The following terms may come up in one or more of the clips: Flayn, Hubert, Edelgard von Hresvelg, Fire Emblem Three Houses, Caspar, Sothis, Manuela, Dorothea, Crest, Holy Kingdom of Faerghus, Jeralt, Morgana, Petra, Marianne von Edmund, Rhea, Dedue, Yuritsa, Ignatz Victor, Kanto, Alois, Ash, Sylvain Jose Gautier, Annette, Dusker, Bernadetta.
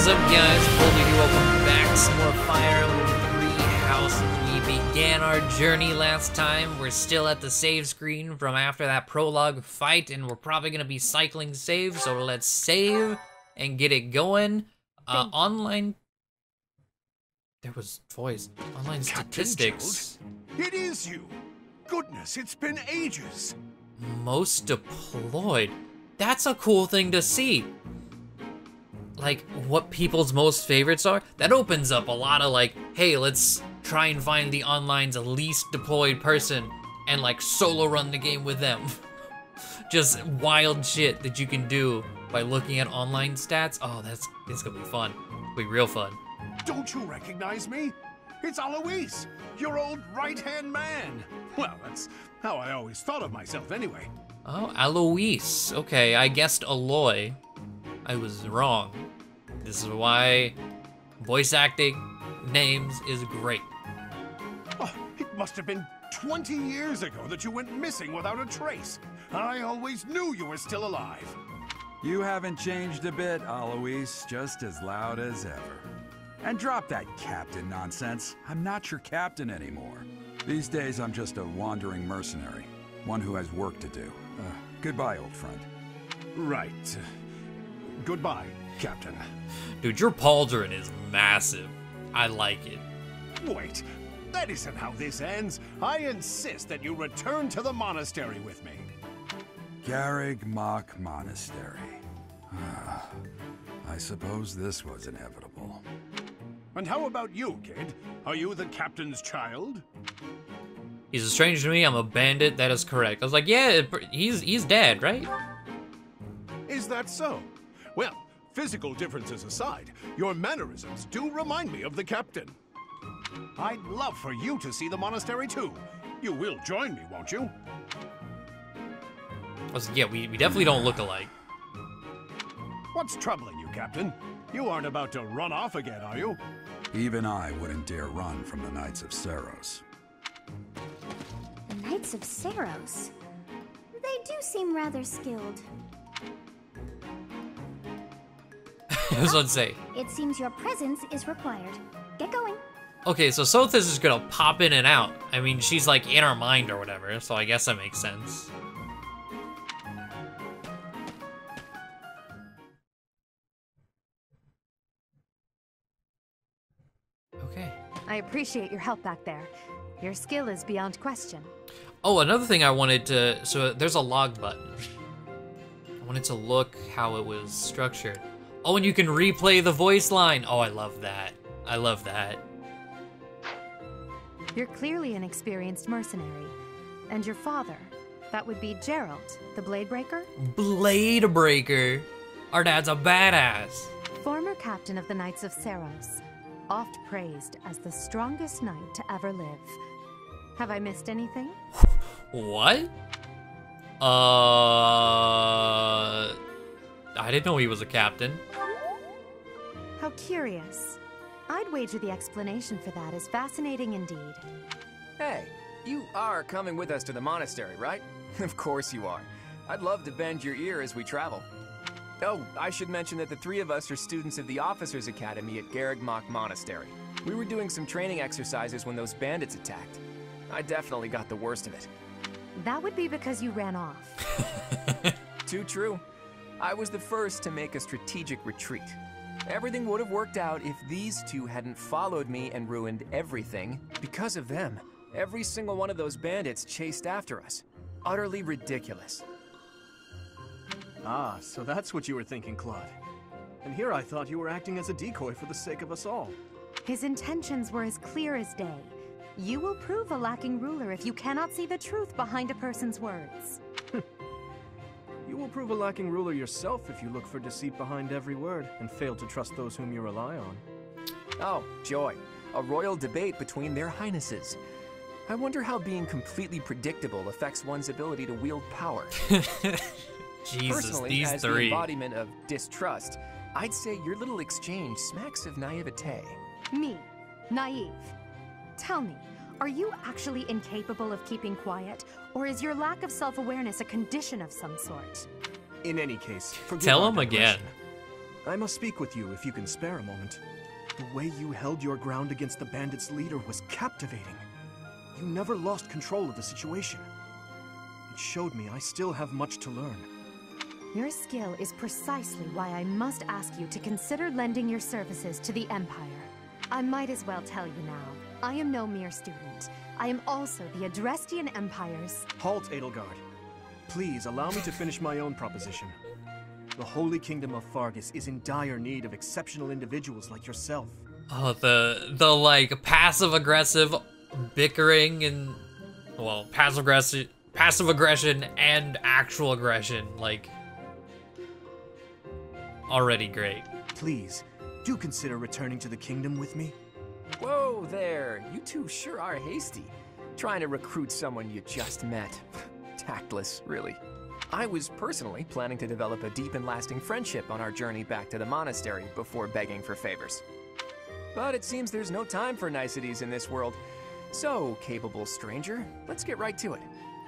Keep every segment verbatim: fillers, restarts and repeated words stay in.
is up, guys? Holy, welcome back. Some more Fire Emblem three Houses. We began our journey last time. We're still at the save screen from after that prologue fight, and we're probably going to be cycling saves, so let's save and get it going. Uh, online... There was voice. Online Captain statistics. Geralt, it is you. Goodness, it's been ages. Most deployed. That's a cool thing to see. Like, what people's most favorites are? That opens up a lot of, like, hey, let's try and find the online's least deployed person and, like, solo run the game with them. Just wild shit that you can do by looking at online stats. Oh, that's, that's gonna be fun. It'll be real fun. Don't you recognize me? It's Alois, your old right-hand man. Well, that's how I always thought of myself anyway. Oh, Alois. Okay, I guessed Aloy. I was wrong. This is why voice acting names is great. Oh, it must have been twenty years ago that you went missing without a trace. I always knew you were still alive. You haven't changed a bit, Alois, just as loud as ever. And drop that captain nonsense. I'm not your captain anymore. These days, I'm just a wandering mercenary, one who has work to do. Uh, goodbye, old friend. Right. Goodbye, Captain. Dude, your pauldron is massive. I like it. Wait, that isn't how this ends. I insist that you return to the monastery with me. Garreg Mach Monastery. Ah, I suppose this was inevitable. And how about you, kid? Are you the captain's child? He's a stranger to me. I'm a bandit. That is correct. I was like, yeah, he's he's dead, right? Is that so? Well, physical differences aside, your mannerisms do remind me of the captain. I'd love for you to see the monastery too. You will join me, won't you? Yeah, we, we definitely don't look alike. What's troubling you, Captain? You aren't about to run off again, are you? Even I wouldn't dare run from the Knights of Seiros. The Knights of Seiros? They do seem rather skilled. Say. It seems your presence is required. Get going. Okay, so Sothis is gonna pop in and out. I mean, she's like in our mind or whatever, so I guess that makes sense. Okay. I appreciate your help back there. Your skill is beyond question. Oh, another thing I wanted to... So there's a log button. I wanted to look how it was structured. Oh, and you can replay the voice line. Oh, I love that. I love that. You're clearly an experienced mercenary. And your father, that would be Jeralt, the Bladebreaker? Bladebreaker? Our dad's a badass. Former captain of the Knights of Seiros, oft praised as the strongest knight to ever live. Have I missed anything? What? Uh... I didn't know he was a captain. How curious. I'd wager the explanation for that is fascinating indeed. Hey, you are coming with us to the monastery, right? Of course you are. I'd love to bend your ear as we travel. Oh, I should mention that the three of us are students of the Officers Academy at Garreg Mach Monastery. We were doing some training exercises when those bandits attacked. I definitely got the worst of it. That would be because you ran off. Too true. I was the first to make a strategic retreat. Everything would have worked out if these two hadn't followed me and ruined everything. Because of them, every single one of those bandits chased after us. Utterly ridiculous. Ah, so that's what you were thinking, Claude. And here I thought you were acting as a decoy for the sake of us all. His intentions were as clear as day. You will prove a lacking ruler if you cannot see the truth behind a person's words. You will prove a lacking ruler yourself if you look for deceit behind every word and fail to trust those whom you rely on. Oh, joy. A royal debate between their highnesses. I wonder how being completely predictable affects one's ability to wield power. Jesus, personally, these as three. The embodiment of distrust, I'd say your little exchange smacks of naivete. Me? Naive? Tell me. Are you actually incapable of keeping quiet, or is your lack of self-awareness a condition of some sort? In any case, forgive tell him again. I must speak with you if you can spare a moment. The way you held your ground against the bandits' leader was captivating. You never lost control of the situation. It showed me I still have much to learn. Your skill is precisely why I must ask you to consider lending your services to the Empire. I might as well tell you now, I am no mere student. I am also the Adrestian Empire's... Halt, Edelgard. Please, allow me to finish my own proposition. The Holy Kingdom of Faerghus is in dire need of exceptional individuals like yourself. Oh, the, the like, passive-aggressive bickering and... Well, passive-aggressive... Passive aggression and actual aggression, like, already great. Please, do consider returning to the kingdom with me. Whoa there, you two sure are hasty. Trying to recruit someone you just met. Tactless, really. I was personally planning to develop a deep and lasting friendship on our journey back to the monastery before begging for favors. But it seems there's no time for niceties in this world. So, capable stranger, let's get right to it.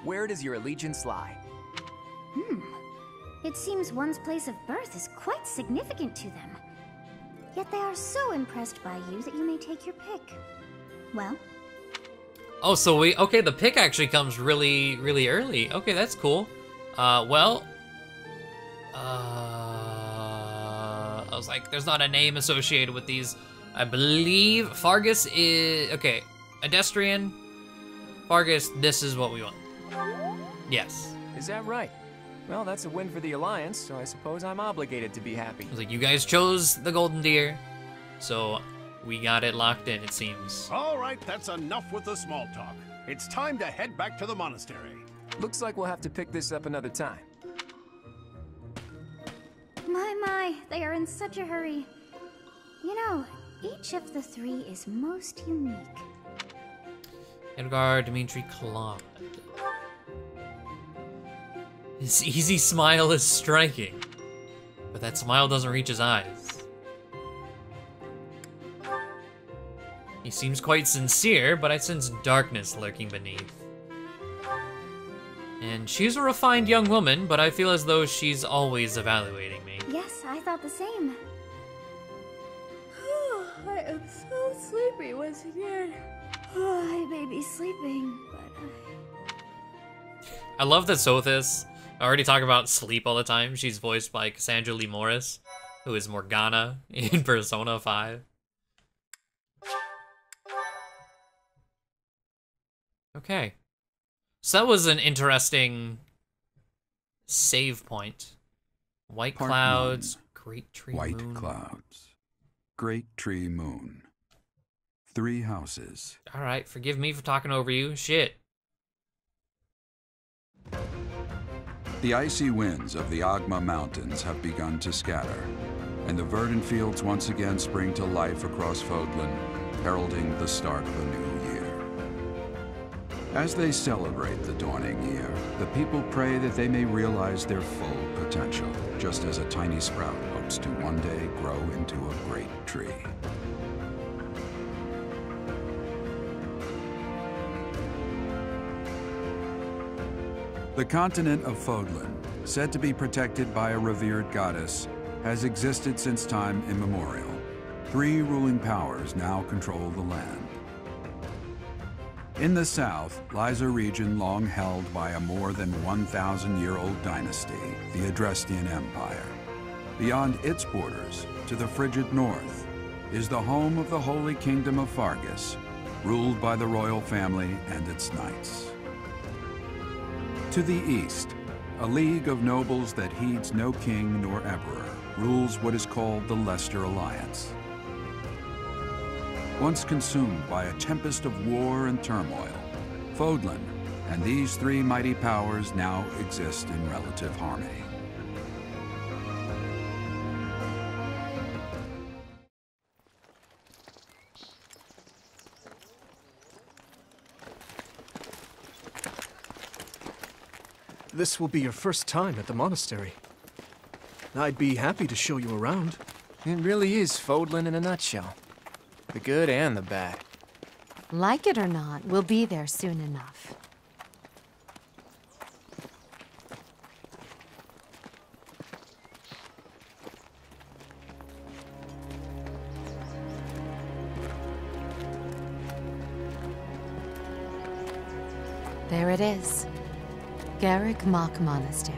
Where does your allegiance lie? Hmm. It seems one's place of birth is quite significant to them. Yet they are so impressed by you that you may take your pick. Well? Oh, so we... Okay, the pick actually comes really, really early. Okay, that's cool. Uh, well... Uh... I was like, there's not a name associated with these. I believe Faerghus is... Okay, Adestrian. Faerghus, this is what we want. Yes. Is that right? Well, that's a win for the Alliance, so I suppose I'm obligated to be happy. I was like, you guys chose the Golden Deer, so we got it locked in, it seems. All right, that's enough with the small talk. It's time to head back to the monastery. Looks like we'll have to pick this up another time. My, my, they are in such a hurry. You know, each of the three is most unique. Edgar, Dimitri, Claude. His easy smile is striking, but that smile doesn't reach his eyes. He seems quite sincere, but I sense darkness lurking beneath. And she's a refined young woman, but I feel as though she's always evaluating me. Yes, I thought the same. I am so sleepy once again. Oh, I may be sleeping, but I... I love that Sothis, I already talk about sleep all the time. She's voiced by Cassandra Lee Morris, who is Morgana in Persona five. Okay. So that was an interesting save point. White Part clouds, moon. Great tree White moon. White clouds, great tree moon. Three houses. All right, forgive me for talking over you. Shit. The icy winds of the Agma Mountains have begun to scatter, and the verdant fields once again spring to life across Fodlan, heralding the start of a new year. As they celebrate the dawning year, the people pray that they may realize their full potential, just as a tiny sprout hopes to one day grow into a great tree. The continent of Fodlan, said to be protected by a revered goddess, has existed since time immemorial. Three ruling powers now control the land. In the south lies a region long held by a more than one thousand year old dynasty, the Adrestian Empire. Beyond its borders, to the frigid north, is the home of the Holy Kingdom of Faerghus, ruled by the royal family and its knights. To the east, a league of nobles that heeds no king nor emperor rules what is called the Leicester Alliance. Once consumed by a tempest of war and turmoil, Fodlan and these three mighty powers now exist in relative harmony. This will be your first time at the monastery. I'd be happy to show you around. It really is Fodlan in a nutshell. The good and the bad. Like it or not, we'll be there soon enough. There it is. Garreg Mach Monastery.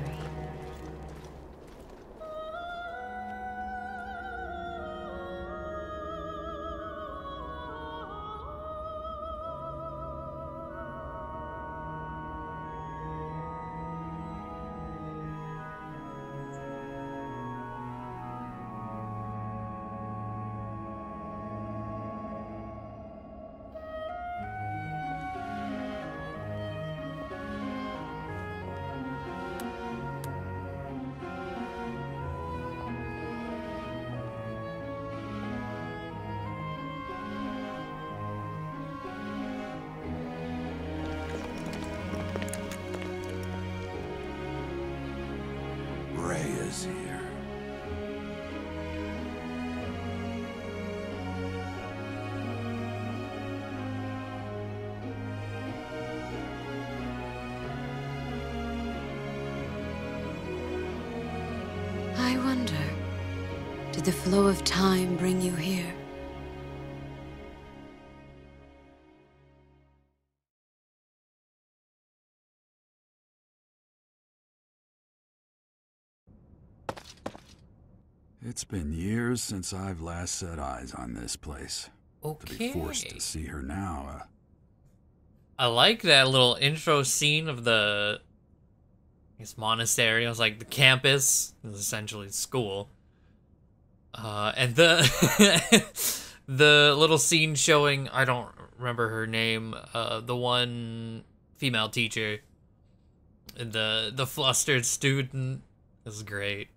Did the flow of time bring you here? It's been years since I've last set eyes on this place. Okay. To be forced to see her now. Uh... I like that little intro scene of the... I guess monastery. I was like, the campus. It was essentially school. Uh, and the the little scene showing, I don't remember her name, uh, the one female teacher, the the flustered student, is great.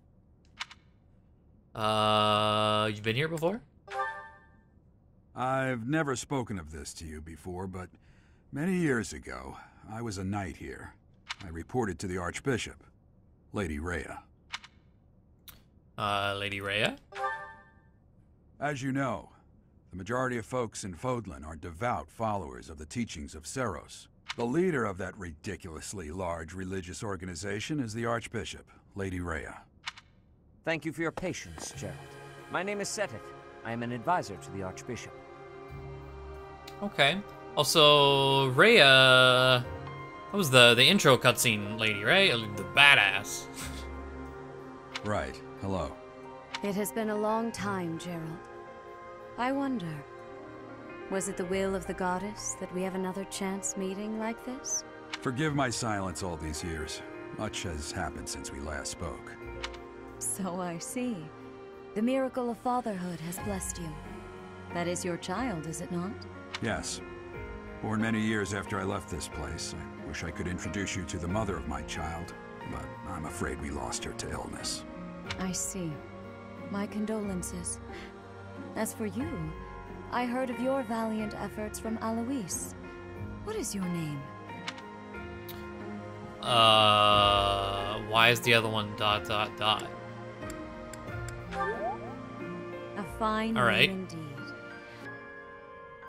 Uh, you've been here before? I've never spoken of this to you before, but many years ago, I was a knight here. I reported to the Archbishop, Lady Rhea. Uh, Lady Rhea? As you know, the majority of folks in Fodlan are devout followers of the teachings of Seiros. The leader of that ridiculously large religious organization is the Archbishop, Lady Rhea. Thank you for your patience, Jeralt. My name is Setik. I am an advisor to the Archbishop. Okay. Also, Rhea... That was the, the intro cutscene lady, right? The badass. Right. Hello. It has been a long time, Jeralt. I wonder, was it the will of the goddess that we have another chance meeting like this? Forgive my silence all these years. Much has happened since we last spoke. So I see. The miracle of fatherhood has blessed you. That is your child, is it not? Yes. Born many years after I left this place. I wish I could introduce you to the mother of my child, but I'm afraid we lost her to illness. I see. My condolences. As for you, I heard of your valiant efforts from Alois. What is your name? Uh, why is the other one dot dot dot? A fine All right. name indeed.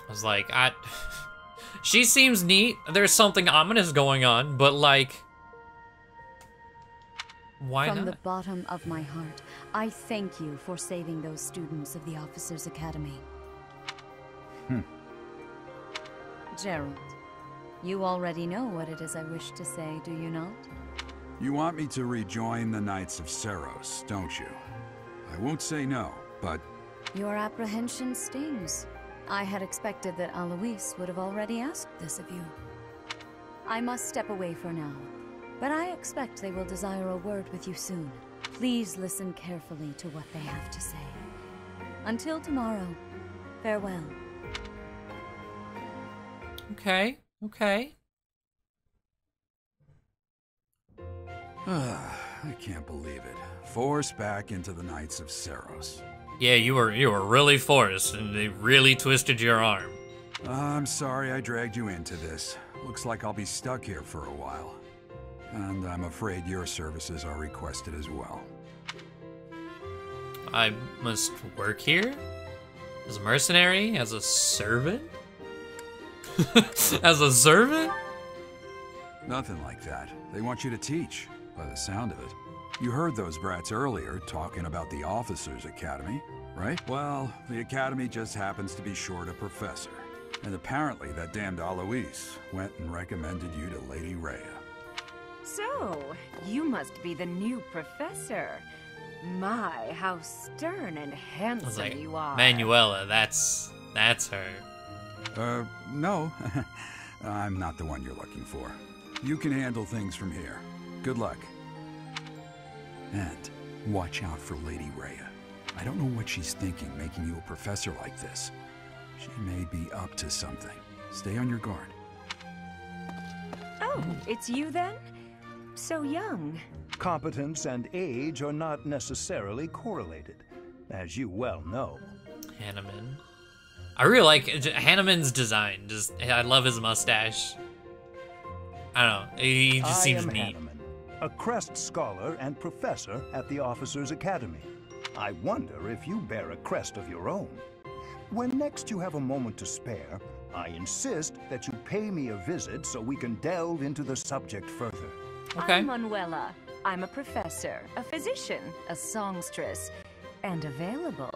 I was like, I... She seems neat. There's something ominous going on, but like... Why From not? the bottom of my heart, I thank you for saving those students of the Officers Academy. Hmm. Jeralt, you already know what it is I wish to say, do you not? You want me to rejoin the Knights of Seiros, don't you? I won't say no, but... Your apprehension stings. I had expected that Alois would have already asked this of you. I must step away for now. But I expect they will desire a word with you soon. Please listen carefully to what they have to say. Until tomorrow, farewell. Okay, okay. I can't believe it. Forced back into the Knights of Seiros. Yeah, you were you were really forced, and they really twisted your arm. Uh, I'm sorry I dragged you into this. Looks like I'll be stuck here for a while. And I'm afraid your services are requested as well. I must work here? As a mercenary? As a servant? As a servant? Nothing like that. They want you to teach, by the sound of it. You heard those brats earlier talking about the Officers Academy, right? Well, the Academy just happens to be short a professor. And apparently that damned Alois went and recommended you to Lady Rhea. So, you must be the new professor. My, how stern and handsome I was like, you are. Manuela, that's... that's her. Uh, no. I'm not the one you're looking for. You can handle things from here. Good luck. And watch out for Lady Rhea. I don't know what she's thinking, making you a professor like this. She may be up to something. Stay on your guard. Oh, it's you then? So young. Competence and age are not necessarily correlated, as you well know. Hanneman. I really like Hanneman's design. Just, I love his mustache. I don't know. He just I seems am neat. Hanneman, a Crest scholar and professor at the Officers Academy. I wonder if you bear a crest of your own. When next you have a moment to spare, I insist that you pay me a visit so we can delve into the subject further. Okay. I'm Manuela. I'm a professor, a physician, a songstress, and available.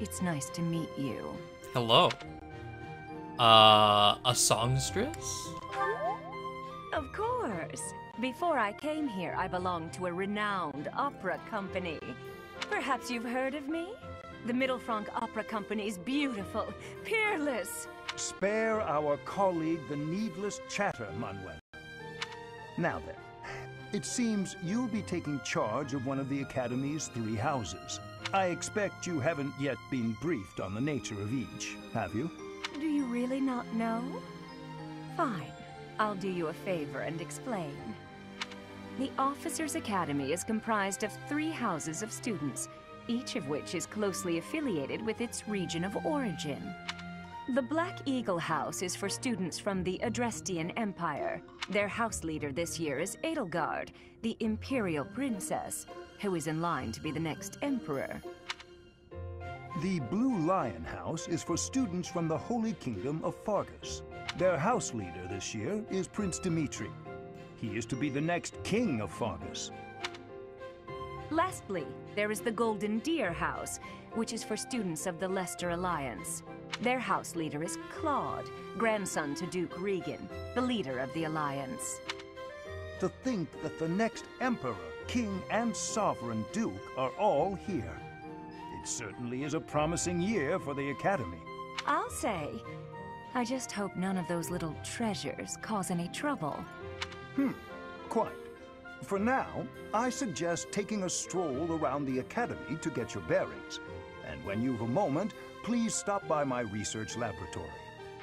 It's nice to meet you. Hello. Uh, a songstress? Of course. Before I came here, I belonged to a renowned opera company. Perhaps you've heard of me? The Mittelfrank Opera Company is beautiful, peerless. Spare our colleague the needless chatter, Manuela. Now then, it seems you'll be taking charge of one of the Academy's three houses. I expect you haven't yet been briefed on the nature of each, have you? Do you really not know? Fine. I'll do you a favor and explain. The Officers' Academy is comprised of three houses of students, each of which is closely affiliated with its region of origin. The Black Eagle House is for students from the Adrestian Empire. Their house leader this year is Edelgard, the Imperial Princess, who is in line to be the next Emperor. The Blue Lion House is for students from the Holy Kingdom of Faerghus. Their house leader this year is Prince Dimitri. He is to be the next King of Faerghus. Lastly, there is the Golden Deer House, which is for students of the Leicester Alliance. Their house leader is Claude, grandson to Duke Riegan, the leader of the Alliance. To think that the next Emperor, King, and Sovereign Duke are all here. It certainly is a promising year for the Academy. I'll say. I just hope none of those little treasures cause any trouble. Hmm, quite. For now, I suggest taking a stroll around the Academy to get your bearings. And when you've a moment, please stop by my research laboratory.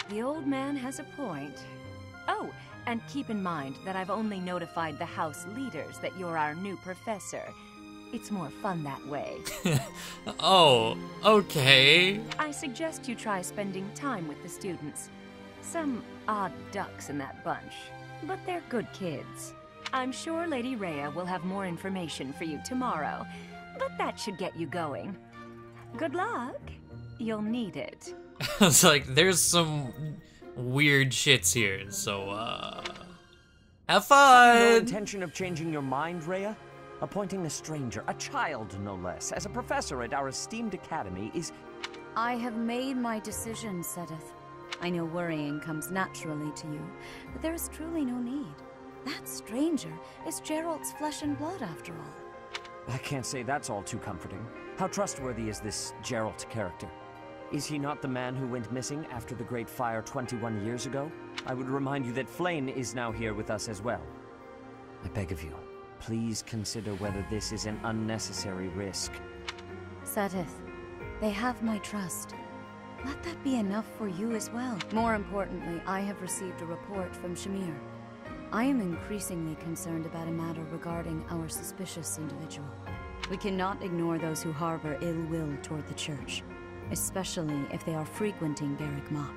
The old man has a point. Oh, and keep in mind that I've only notified the house leaders that you're our new professor. It's more fun that way. Oh, okay. I suggest you try spending time with the students. Some odd ducks in that bunch, but they're good kids. I'm sure Lady Rhea will have more information for you tomorrow, but that should get you going. Good luck. You'll need it. It's like, there's some weird shits here, so, uh... have fun! No intention of changing your mind, Rhea? Appointing a stranger, a child no less, as a professor at our esteemed academy is... I have made my decision, Sedith. I know worrying comes naturally to you, but there is truly no need. That stranger is Jeralt's flesh and blood, after all. I can't say that's all too comforting. How trustworthy is this Jeralt character? Is he not the man who went missing after the Great Fire twenty-one years ago? I would remind you that Flayn is now here with us as well. I beg of you, please consider whether this is an unnecessary risk. Sedith, they have my trust. Let that be enough for you as well. More importantly, I have received a report from Shamir. I am increasingly concerned about a matter regarding our suspicious individual. We cannot ignore those who harbor ill will toward the Church, especially if they are frequenting Garreg Mach.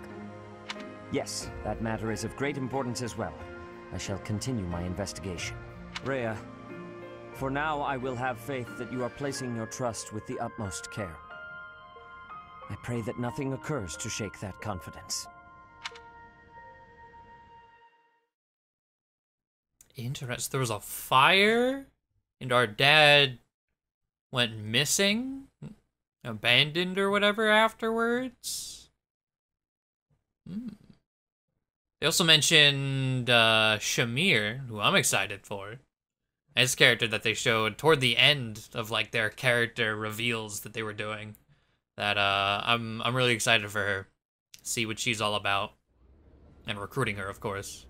Yes, that matter is of great importance as well. I shall continue my investigation. Rhea, for now I will have faith that you are placing your trust with the utmost care. I pray that nothing occurs to shake that confidence. Interesting. There was a fire, and our dad went missing, abandoned or whatever afterwards. Hmm. They also mentioned uh, Shamir, who I'm excited for. His character that they showed toward the end of like their character reveals that they were doing. That uh, I'm I'm really excited for her. See what she's all about. And recruiting her, of course.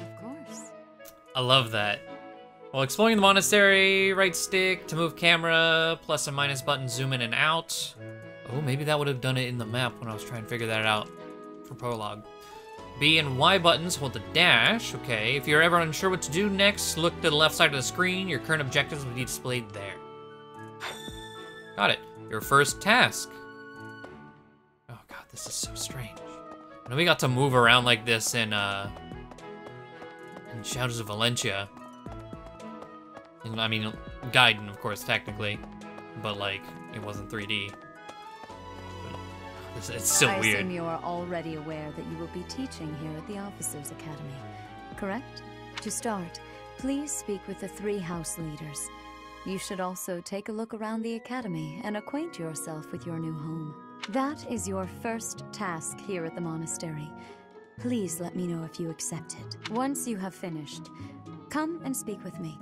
Of course. I love that. While exploring the monastery, right stick to move camera, plus and minus button, zoom in and out. Oh, maybe that would have done it in the map when I was trying to figure that out for prologue. B and Y buttons hold the dash. Okay, if you're ever unsure what to do next, look to the left side of the screen. Your current objectives will be displayed there. Got it. Your first task. Oh god, this is so strange. I know we got to move around like this in, uh... and Shadows of Valentia. And, I mean, Gaiden, of course, technically. But, like, it wasn't three D. It's, it's so I weird. I assume you are already aware that you will be teaching here at the Officers Academy, correct? To start, please speak with the three house leaders. You should also take a look around the Academy and acquaint yourself with your new home. That is your first task here at the monastery. Please let me know if you accept it. Once you have finished, come and speak with me.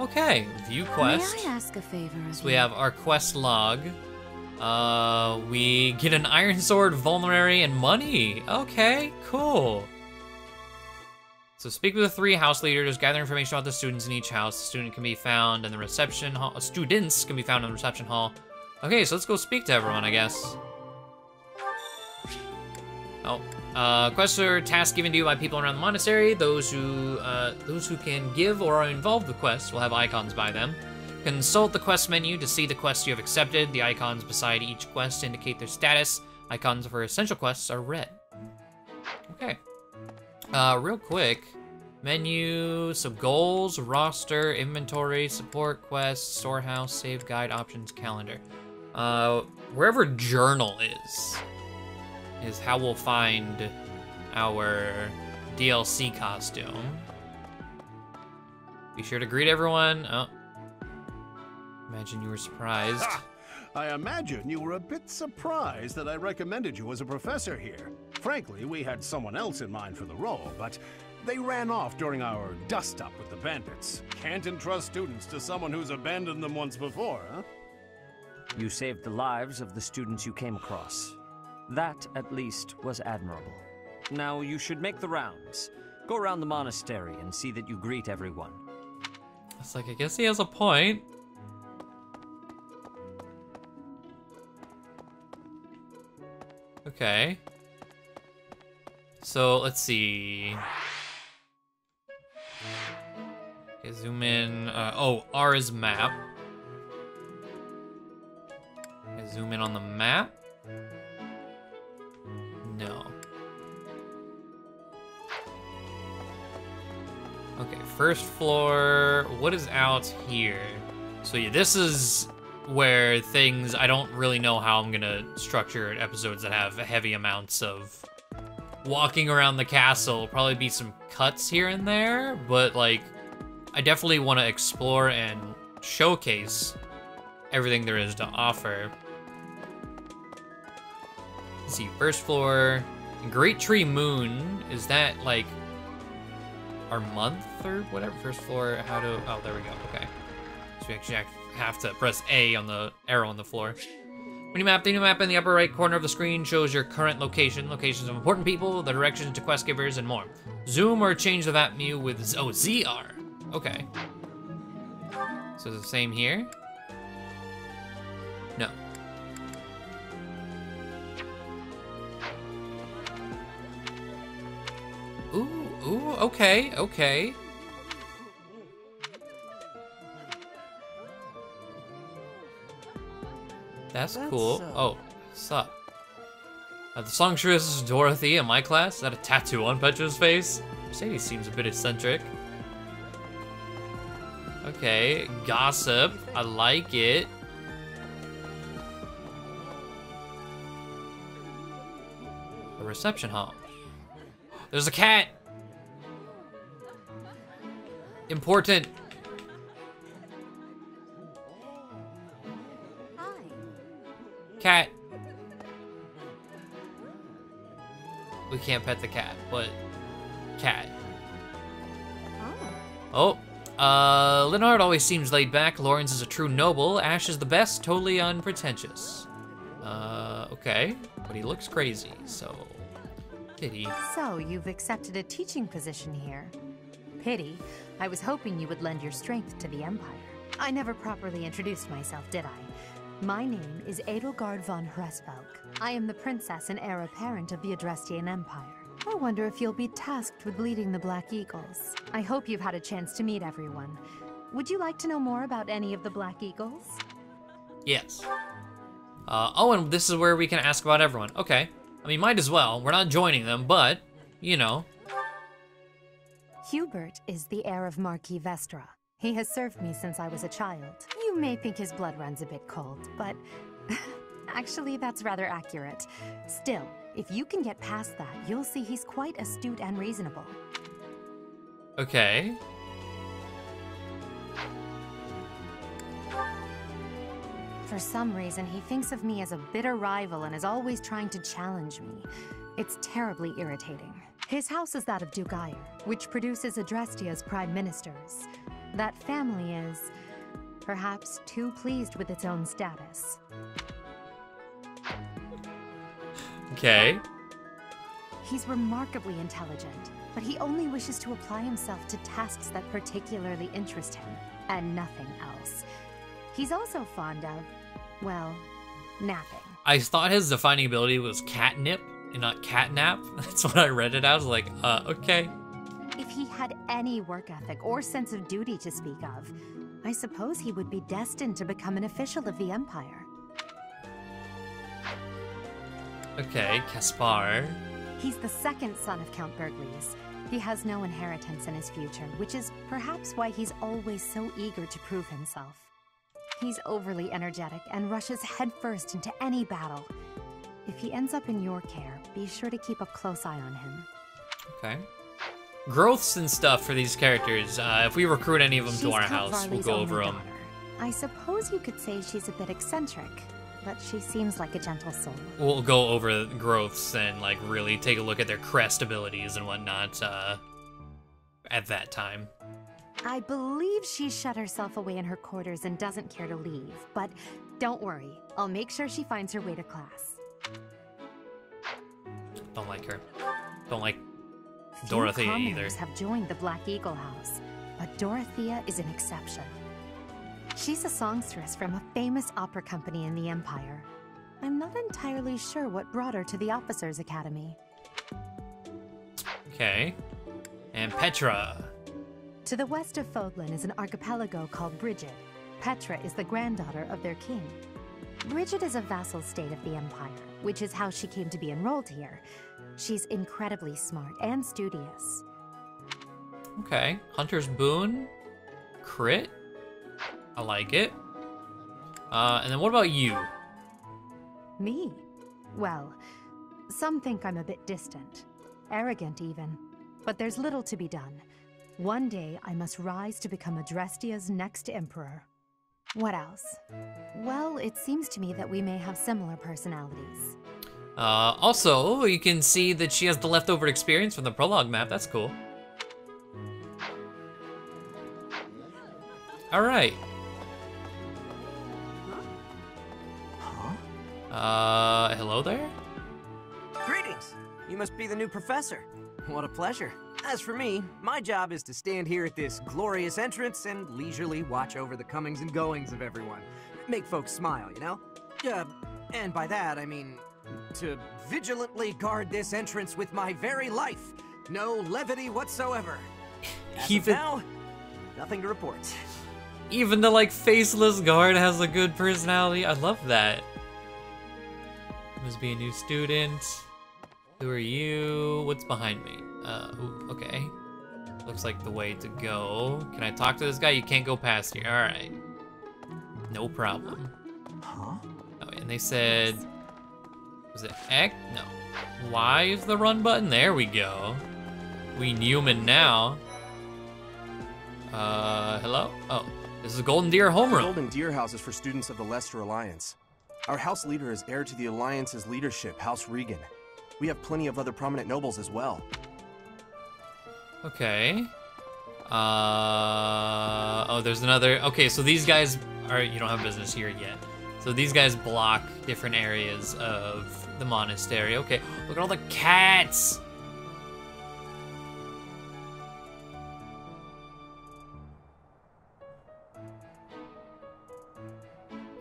Okay, view quest. May I ask a favor of you? So we have our quest log. Uh, we get an iron sword, vulnerary, and money. Okay, cool. So speak with the three house leaders. Gather information about the students in each house. The student can be found in the reception hall. Students can be found in the reception hall. Okay, so let's go speak to everyone, I guess. Oh, uh, quests are tasks given to you by people around the monastery. Those who uh, those who can give or are involved with quests will have icons by them. Consult the quest menu to see the quests you have accepted. The icons beside each quest indicate their status. Icons for essential quests are red. Okay. Uh, real quick, menu, some goals, roster, inventory, support, quests, storehouse, save, guide, options, calendar. Uh, wherever journal is. is how we'll find our D L C costume. Be sure to greet everyone. Oh. Imagine you were surprised. Ha! I imagine you were a bit surprised that I recommended you as a professor here. Frankly, we had someone else in mind for the role, but they ran off during our dust-up with the bandits. Can't entrust students to someone who's abandoned them once before, huh? You saved the lives of the students you came across. That, at least, was admirable. Now, you should make the rounds. Go around the monastery and see that you greet everyone. It's like, I guess he has a point. Okay. So, let's see. Okay, zoom in. Uh, oh, R is map. Okay, zoom in on the map. No. Okay, first floor. What is out here? So yeah, this is where things, I don't really know how I'm gonna structure episodes that have heavy amounts of walking around the castle. Probably be some cuts here and there, but like, I definitely want to explore and showcase everything there is to offer. Let's see, first floor. Great Tree Moon, is that like our month or whatever? First floor, how to, oh, there we go, okay. So we actually have to press A on the arrow on the floor. Minimap, the new map in the upper right corner of the screen shows your current location, locations of important people, the directions to quest givers, and more. Zoom or change the map menu with, oh, Z R, okay. So it's the same here? No. Ooh, ooh, okay, okay. That's, That's cool. So. Oh, what's up? Uh, the songstress is Dorothea in my class. Is that a tattoo on Petra's face? Mercedes seems a bit eccentric. Okay, gossip. I like it. A reception hall. There's a cat! Important. Hi. Cat. We can't pet the cat, but cat. Oh. oh. Uh, Leonard always seems laid back. Lorenz is a true noble. Ash is the best, totally unpretentious. Uh, okay. But he looks crazy, so... Pity. So, you've accepted a teaching position here. Pity. I was hoping you would lend your strength to the Empire. I never properly introduced myself, did I? My name is Edelgard von Hresvelg. I am the princess and heir apparent of the Adrestian Empire. I wonder if you'll be tasked with leading the Black Eagles. I hope you've had a chance to meet everyone. Would you like to know more about any of the Black Eagles? Yes. Uh, oh, and this is where we can ask about everyone. Okay. I mean, might as well. We're not joining them, but, you know. Hubert is the heir of Marquis Vestra. He has served me since I was a child. You may think his blood runs a bit cold, but actually that's rather accurate. Still, if you can get past that, you'll see he's quite astute and reasonable. Okay. For some reason, he thinks of me as a bitter rival and is always trying to challenge me. It's terribly irritating. His house is that of Duke Eyre, which produces Adrestia's prime ministers. That family is, perhaps, too pleased with its own status. Okay. He's remarkably intelligent, but he only wishes to apply himself to tasks that particularly interest him, and nothing else. He's also fond of, well, napping. I thought his defining ability was catnip and not catnap. That's what I read it out. I was like, uh, okay. If he had any work ethic or sense of duty to speak of, I suppose he would be destined to become an official of the Empire. Okay, Caspar. He's the second son of Count Burgleys. He has no inheritance in his future, which is perhaps why he's always so eager to prove himself. He's overly energetic and rushes headfirst into any battle. If he ends up in your care, be sure to keep a close eye on him. Okay. Growths and stuff for these characters. Uh, if we recruit any of them she's to our house, Varley's we'll go over them. I suppose you could say she's a bit eccentric, but she seems like a gentle soul. We'll go over growths and like really take a look at their crest abilities and whatnot uh, at that time. I believe she shut herself away in her quarters and doesn't care to leave, but don't worry. I'll make sure she finds her way to class. Don't like her. Don't like Dorothea either. Have joined the Black Eagle House, but Dorothea is an exception. She's a songstress from a famous opera company in the Empire. I'm not entirely sure what brought her to the Officers Academy. Okay. And Petra. To the west of Fodlan is an archipelago called Brigid. Petra is the granddaughter of their king. Brigid is a vassal state of the Empire, which is how she came to be enrolled here. She's incredibly smart and studious. Okay. Hunter's Boon. Crit. I like it. Uh, and then what about you? Me? Well, some think I'm a bit distant. Arrogant, even. But there's little to be done. One day, I must rise to become Adrestia's next emperor. What else? Well, it seems to me that we may have similar personalities. Uh, also, you can see that she has the leftover experience from the prologue map. That's cool. Alright. Uh, hello there? Greetings! You must be the new professor. What a pleasure. As for me, my job is to stand here at this glorious entrance and leisurely watch over the comings and goings of everyone. Make folks smile, you know? Uh, and by that, I mean... to vigilantly guard this entrance with my very life. No levity whatsoever. As Even... of now, nothing to report. Even the, like, faceless guard has a good personality. I love that. Must be a new student. Who are you? What's behind me? Uh, ooh, okay. Looks like the way to go. Can I talk to this guy? You can't go past here. Alright. No problem. Huh? Oh, and they said... Was it X? No. Y is the run button? There we go. We Newman now. Uh, hello? Oh, this is a Golden Deer homeroom. Golden Deer House is for students of the Leicester Alliance. Our house leader is heir to the Alliance's leadership, House Riegan. We have plenty of other prominent nobles as well. Okay. Uh, oh, there's another. Okay, so these guys are, you don't have business here yet. So these guys block different areas of the monastery. Okay, look at all the cats!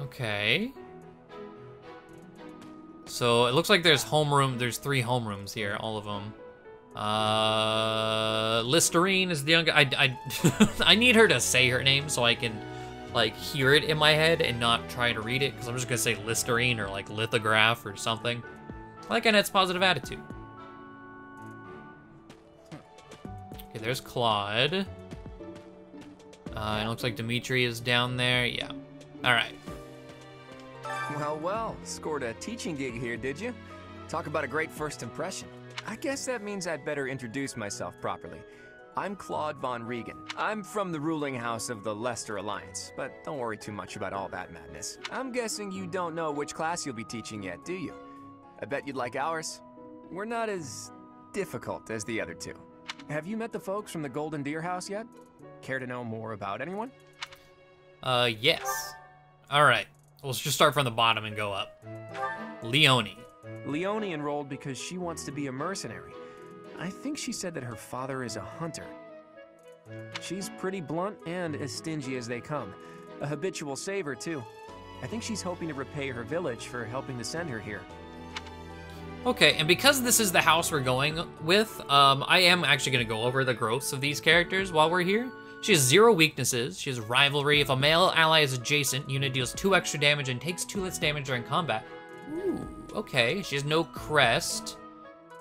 Okay. So it looks like there's homeroom, there's three homerooms here, all of them. Uh, Listerine is the young guy. I, I, I need her to say her name so I can... like, hear it in my head and not try to read it, because I'm just gonna say Listerine or, like, lithograph or something. I like Annette's positive attitude. Okay, there's Claude. Uh, it looks like Dimitri is down there. Yeah. Alright. Well, well, scored a teaching gig here, did you? Talk about a great first impression. I guess that means I'd better introduce myself properly. I'm Claude von Riegan. I'm from the ruling house of the Leicester Alliance, but don't worry too much about all that madness. I'm guessing you don't know which class you'll be teaching yet, do you? I bet you'd like ours. We're not as difficult as the other two. Have you met the folks from the Golden Deer House yet? Care to know more about anyone? Uh, yes. All right. We'll just start from the bottom and go up. Leonie. Leonie enrolled because she wants to be a mercenary. I think she said that her father is a hunter. She's pretty blunt and as stingy as they come. A habitual saver, too. I think she's hoping to repay her village for helping to send her here. Okay, and because this is the house we're going with, um, I am actually going to go over the growths of these characters while we're here. She has zero weaknesses. She has rivalry. If a male ally is adjacent, unit deals two extra damage and takes two less damage during combat. Ooh, okay. She has no crest.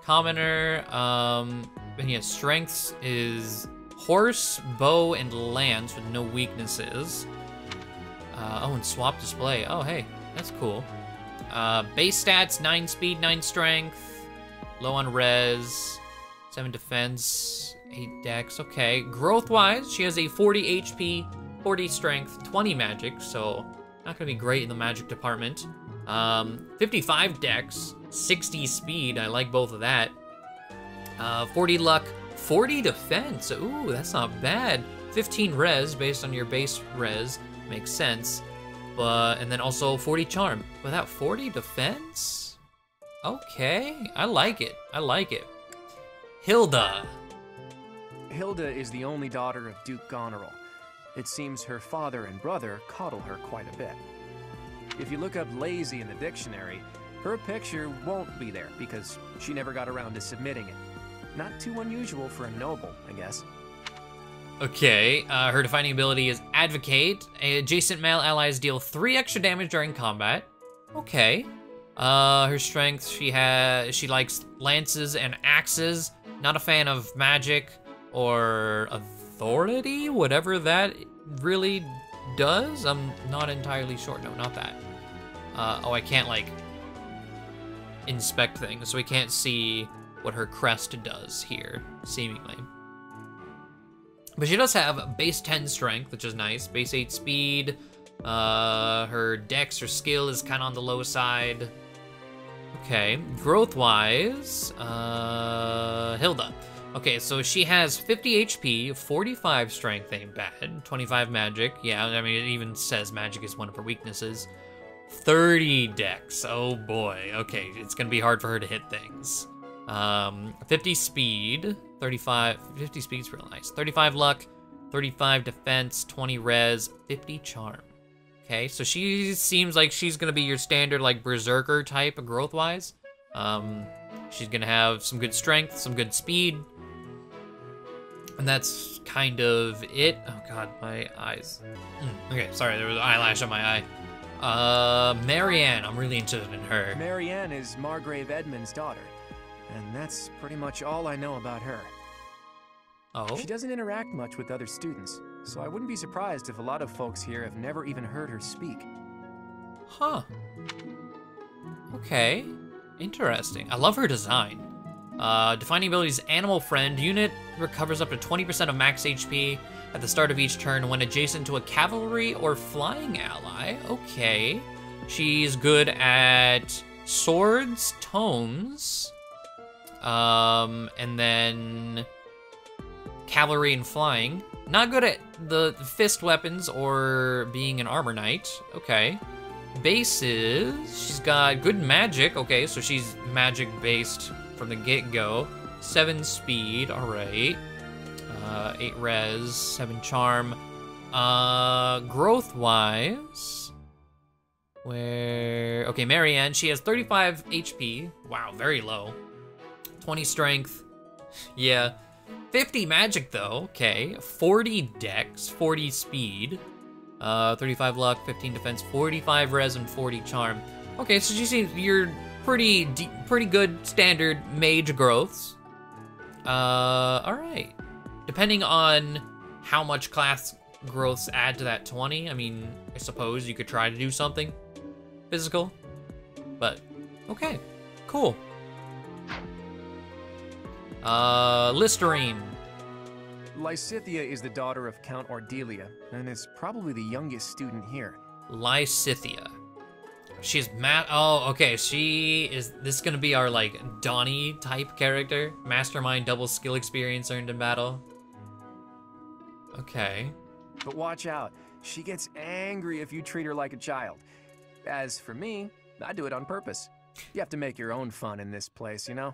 Commoner, um, and yeah, strengths is horse, bow, and lance with no weaknesses. Uh, oh, and swap display. Oh, hey, that's cool. Uh, base stats, nine speed, nine strength, low on res, seven defense, eight dex. Okay, growth-wise, she has a forty H P, forty strength, twenty magic, so not gonna be great in the magic department. Um, fifty-five dex, sixty speed, I like both of that. Uh, forty luck, forty defense, ooh, that's not bad. fifteen res, based on your base res, makes sense. But, and then also forty charm. Without forty defense? Okay, I like it, I like it. Hilda. Hilda is the only daughter of Duke Goneril. It seems her father and brother coddle her quite a bit. If you look up lazy in the dictionary, her picture won't be there because she never got around to submitting it. Not too unusual for a noble, I guess. Okay, uh, her defining ability is Advocate. Adjacent male allies deal three extra damage during combat. Okay. Uh, her strength, she has, she likes lances and axes. Not a fan of magic or of authority? Whatever that really does? I'm not entirely sure. No, not that. Uh, oh, I can't, like, inspect things, so we can't see what her crest does here, seemingly. But she does have base ten strength, which is nice, base eight speed, uh, her dex, her skill is kind of on the low side. Okay, growth-wise, uh, Hilda. Okay, so she has fifty H P, forty-five strength, ain't bad, twenty-five magic. Yeah, I mean, it even says magic is one of her weaknesses. thirty dex, oh boy. Okay, it's gonna be hard for her to hit things. Um, fifty speed, thirty-five, fifty speed's real nice. thirty-five luck, thirty-five defense, twenty res, fifty charm. Okay, so she seems like she's gonna be your standard, like, berserker type of growth-wise. Um, she's gonna have some good strength, some good speed. And that's kind of it. Oh god, my eyes. Mm, okay, sorry, there was an eyelash on my eye. Uh, Marianne, I'm really interested in her. Marianne is Margrave Edmund's daughter, and that's pretty much all I know about her. Oh? She doesn't interact much with other students, so I wouldn't be surprised if a lot of folks here have never even heard her speak. Huh. Okay. Interesting. I love her design. Uh, defining abilities, Animal Friend. Unit recovers up to twenty percent of max H P at the start of each turn when adjacent to a cavalry or flying ally. Okay. She's good at swords, tomes, um, and then cavalry and flying. Not good at the fist weapons or being an armor knight. Okay. Bases. She's got good magic. Okay, so she's magic-based from the get-go. Seven speed, all right. Uh, eight res, seven charm. Uh, growth-wise, where... Okay, Marianne, she has thirty-five H P. Wow, very low. twenty strength, yeah. fifty magic, though, okay. forty dex, forty speed. Uh, thirty-five luck, fifteen defense, forty-five res, and forty charm. Okay, so she seems... You're... Pretty, de pretty good standard mage growths. Uh, all right. Depending on how much class growths add to that twenty, I mean, I suppose you could try to do something physical, but okay, cool. Uh, Listerine. Lysithea is the daughter of Count Ordelia and is probably the youngest student here. Lysithea. She's mad. Oh, okay. She is. This is gonna be our like Donnie type character. Mastermind, double skill experience earned in battle. Okay. But watch out. She gets angry if you treat her like a child. As for me, I do it on purpose. You have to make your own fun in this place, you know?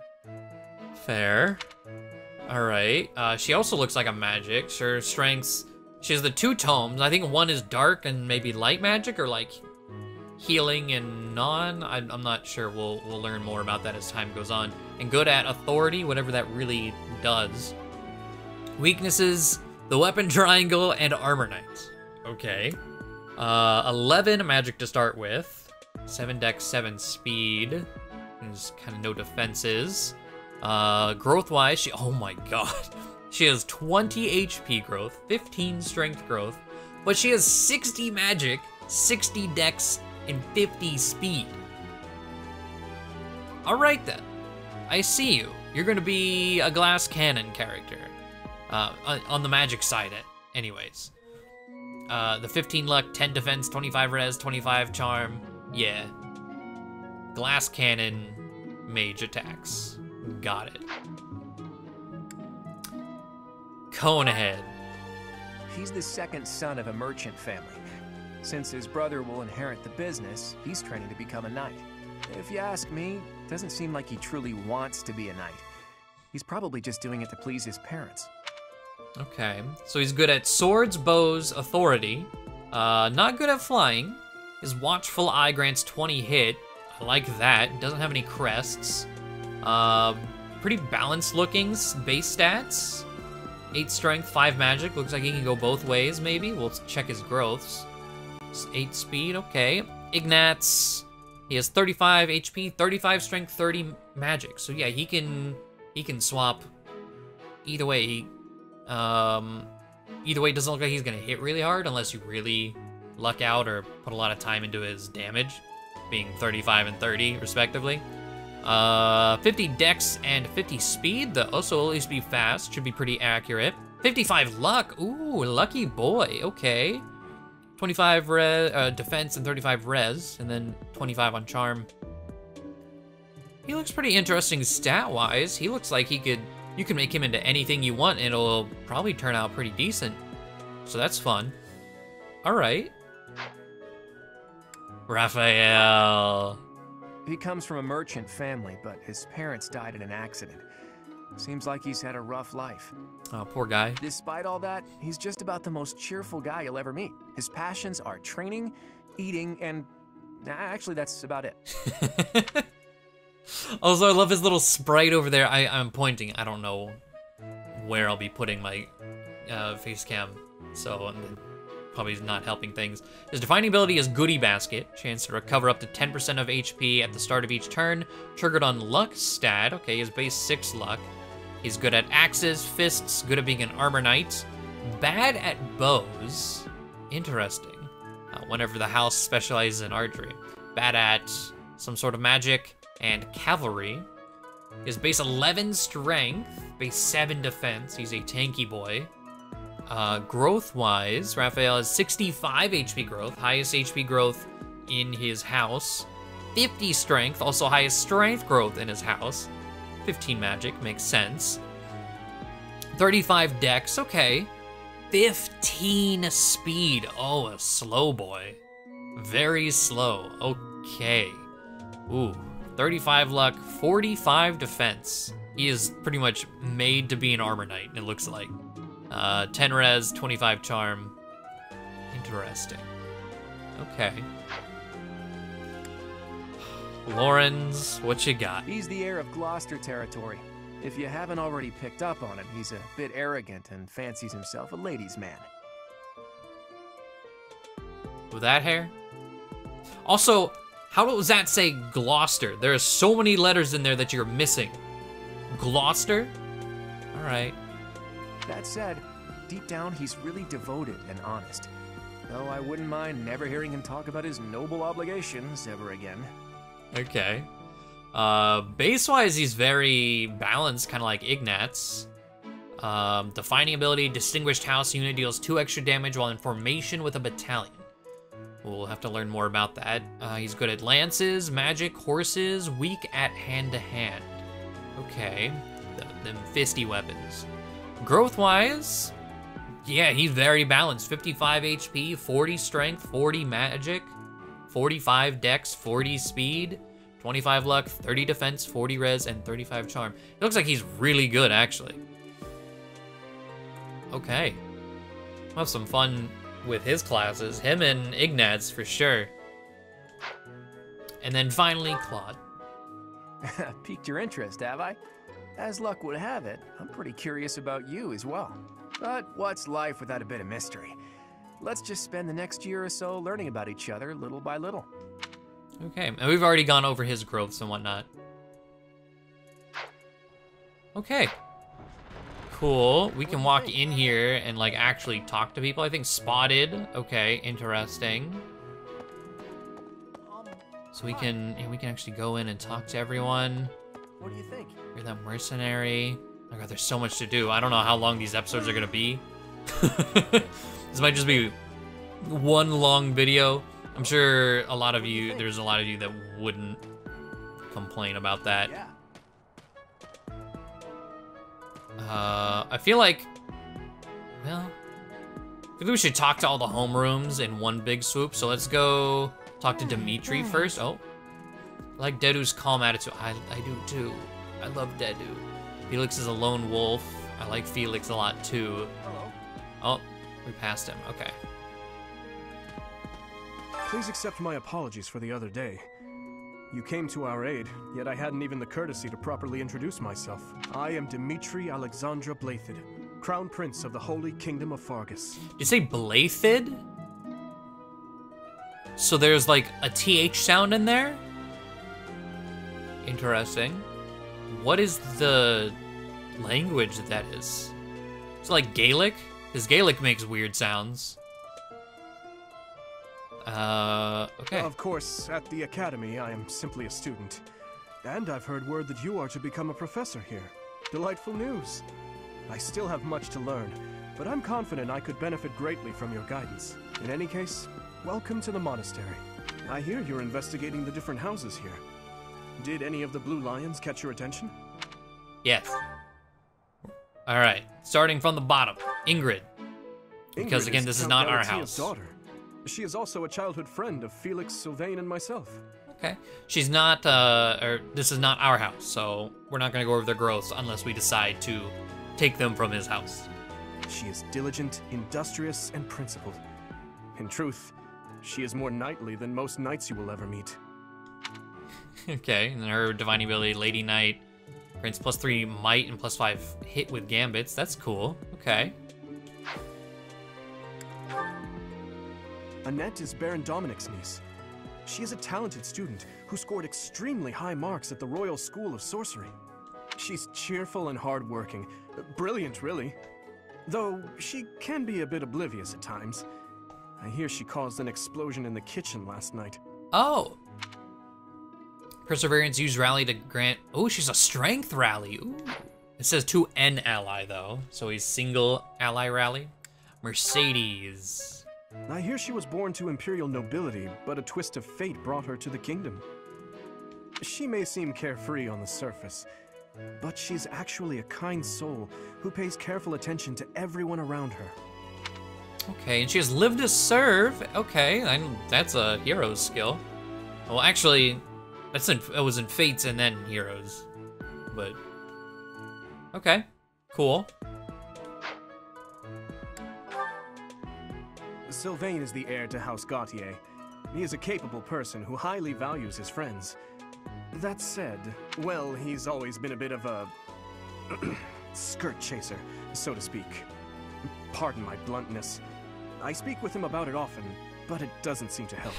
Fair. All right. Uh, she also looks like a magic. Her strengths. She has the two tomes. I think one is dark and maybe light magic, or like. Healing and non, I'm, I'm not sure. We'll we'll learn more about that as time goes on. And good at authority, whatever that really does. Weaknesses, the weapon triangle, and armor knight. Okay. Uh, eleven magic to start with. seven dex, seven speed. There's kind of no defenses. Uh, growth-wise, she, oh my god. She has twenty H P growth, fifteen strength growth, but she has sixty magic, sixty dex, and fifty speed. Alright then. I see you. You're gonna be a glass cannon character. Uh, on the magic side, anyways. Uh, the fifteen luck, ten defense, twenty-five res, twenty-five charm. Yeah. Glass cannon, mage attacks. Got it. Conehead. He's the second son of a merchant family. Since his brother will inherit the business, he's training to become a knight. If you ask me, it doesn't seem like he truly wants to be a knight. He's probably just doing it to please his parents. Okay, so he's good at swords, bows, authority. Uh, not good at flying. His watchful eye grants twenty hit. I like that. Doesn't have any crests. Uh, pretty balanced looking base stats. eight strength, five magic. Looks like he can go both ways, maybe. We'll check his growths. eight speed, okay. Ignatz, he has thirty-five H P, thirty-five strength, thirty magic. So yeah, he can he can swap either way. Um, Either way, it doesn't look like he's going to hit really hard unless you really luck out or put a lot of time into his damage, being thirty-five and thirty, respectively. Uh, fifty dex and fifty speed. The Oso will at least be fast, should be pretty accurate. fifty-five luck, ooh, lucky boy, okay. twenty-five res, uh, defense and thirty-five res, and then twenty-five on charm. He looks pretty interesting stat-wise. He looks like he could, you can make him into anything you want and it'll probably turn out pretty decent. So that's fun. All right. Raphael. He comes from a merchant family, but his parents died in an accident. Seems like he's had a rough life. Oh, poor guy. Despite all that, he's just about the most cheerful guy you'll ever meet. His passions are training, eating, and actually that's about it. Also, I love his little sprite over there. I, I'm pointing. I don't know where I'll be putting my uh, face cam, so I'm probably not helping things. His defining ability is Goodie Basket. Chance to recover up to ten percent of H P at the start of each turn. Triggered on luck stat. Okay, his base six luck. He's good at axes, fists, good at being an armor knight. Bad at bows. Interesting. Uh, whenever the house specializes in archery. Bad at some sort of magic. And cavalry. His base eleven strength, base seven defense. He's a tanky boy. Uh, growth-wise, Raphael has sixty-five H P growth, highest H P growth in his house. fifty strength, also highest strength growth in his house. fifteen magic, makes sense. thirty-five dex, okay. fifteen speed, oh, a slow boy. Very slow, okay. Ooh. thirty-five luck, forty-five defense. He is pretty much made to be an armor knight, it looks like. Uh, ten res, twenty-five charm. Interesting. Okay. Lorenz, what you got? He's the heir of Gloucester territory. If you haven't already picked up on it, he's a bit arrogant and fancies himself a ladies' man. With that hair? Also, how does that say Gloucester? There are so many letters in there that you're missing. Gloucester? All right. That said, deep down, he's really devoted and honest. Though I wouldn't mind never hearing him talk about his noble obligations ever again. Okay. Uh, base-wise, he's very balanced, kind of like Ignatz. Um, defining ability, distinguished house unit deals two extra damage while in formation with a battalion. We'll have to learn more about that. Uh, he's good at lances, magic, horses, weak at hand-to-hand. Okay, them fisty weapons. Growth-wise, yeah, he's very balanced. fifty-five H P, forty strength, forty magic, forty-five dex, forty speed, twenty-five luck, thirty defense, forty res, and thirty-five charm. It looks like he's really good, actually. Okay, we'll have some fun with his classes, him and Ignatz for sure. And then finally, Claude. Piqued your interest, have I? As luck would have it, I'm pretty curious about you as well. But what's life without a bit of mystery? Let's just spend the next year or so learning about each other little by little. Okay, and we've already gone over his growths and whatnot. Okay. Cool. We can walk in here and like actually talk to people. I think spotted. Okay, interesting. So we can we can actually go in and talk to everyone. What do you think? You're that mercenary. Oh my god, there's so much to do. I don't know how long these episodes are gonna be. This might just be one long video. I'm sure a lot of you. There's a lot of you that wouldn't complain about that. Yeah. Uh, I feel like, well, maybe we should talk to all the homerooms in one big swoop. So let's go talk to Dimitri first. Oh, I like Dedue's calm attitude. I, I do too. I love Dedue. Felix is a lone wolf. I like Felix a lot too. Hello. Oh, we passed him. Okay. Please accept my apologies for the other day. You came to our aid, yet I hadn't even the courtesy to properly introduce myself. I am Dimitri Alexandre Blaiddyd, Crown Prince of the Holy Kingdom of Faerghus. Did you say Blaiddyd? So there's like a T H sound in there? Interesting. What is the language that is? Is it like Gaelic? Because Gaelic makes weird sounds. Uh, okay. Of course, at the Academy, I am simply a student. And I've heard word that you are to become a professor here. Delightful news. I still have much to learn, but I'm confident I could benefit greatly from your guidance. In any case, welcome to the monastery. I hear you're investigating the different houses here. Did any of the blue lions catch your attention? Yes. All right, starting from the bottom, Ingrid. Because Ingrid again, this is, is not our house. Daughter. She is also a childhood friend of Felix, Sylvain, and myself. Okay, she's not, uh, or this is not our house, so we're not gonna go over their growths unless we decide to take them from his house. She is diligent, industrious, and principled. In truth, she is more knightly than most knights you will ever meet. Okay, and her divine ability, Lady Knight, grants plus three might and plus five hit with gambits. That's cool, okay. Annette is Baron Dominic's niece. She is a talented student who scored extremely high marks at the Royal School of Sorcery. She's cheerful and hardworking. Brilliant, really. Though she can be a bit oblivious at times. I hear she caused an explosion in the kitchen last night. Oh. Perseverance used rally to grant... Oh, she's a strength rally. Ooh. It says to an ally, though. So he's single ally rally. Mercedes... I hear she was born to imperial nobility, but a twist of fate brought her to the kingdom. She may seem carefree on the surface, but she's actually a kind soul who pays careful attention to everyone around her. Okay, and she has lived to serve. Okay, I'm, that's a hero's skill. Well, actually, that's in, it was in Fates and then Heroes, but okay, cool. Sylvain is the heir to House Gautier. He is a capable person who highly values his friends. That said, well, he's always been a bit of a skirt chaser, so to speak. Pardon my bluntness. I speak with him about it often, but it doesn't seem to help.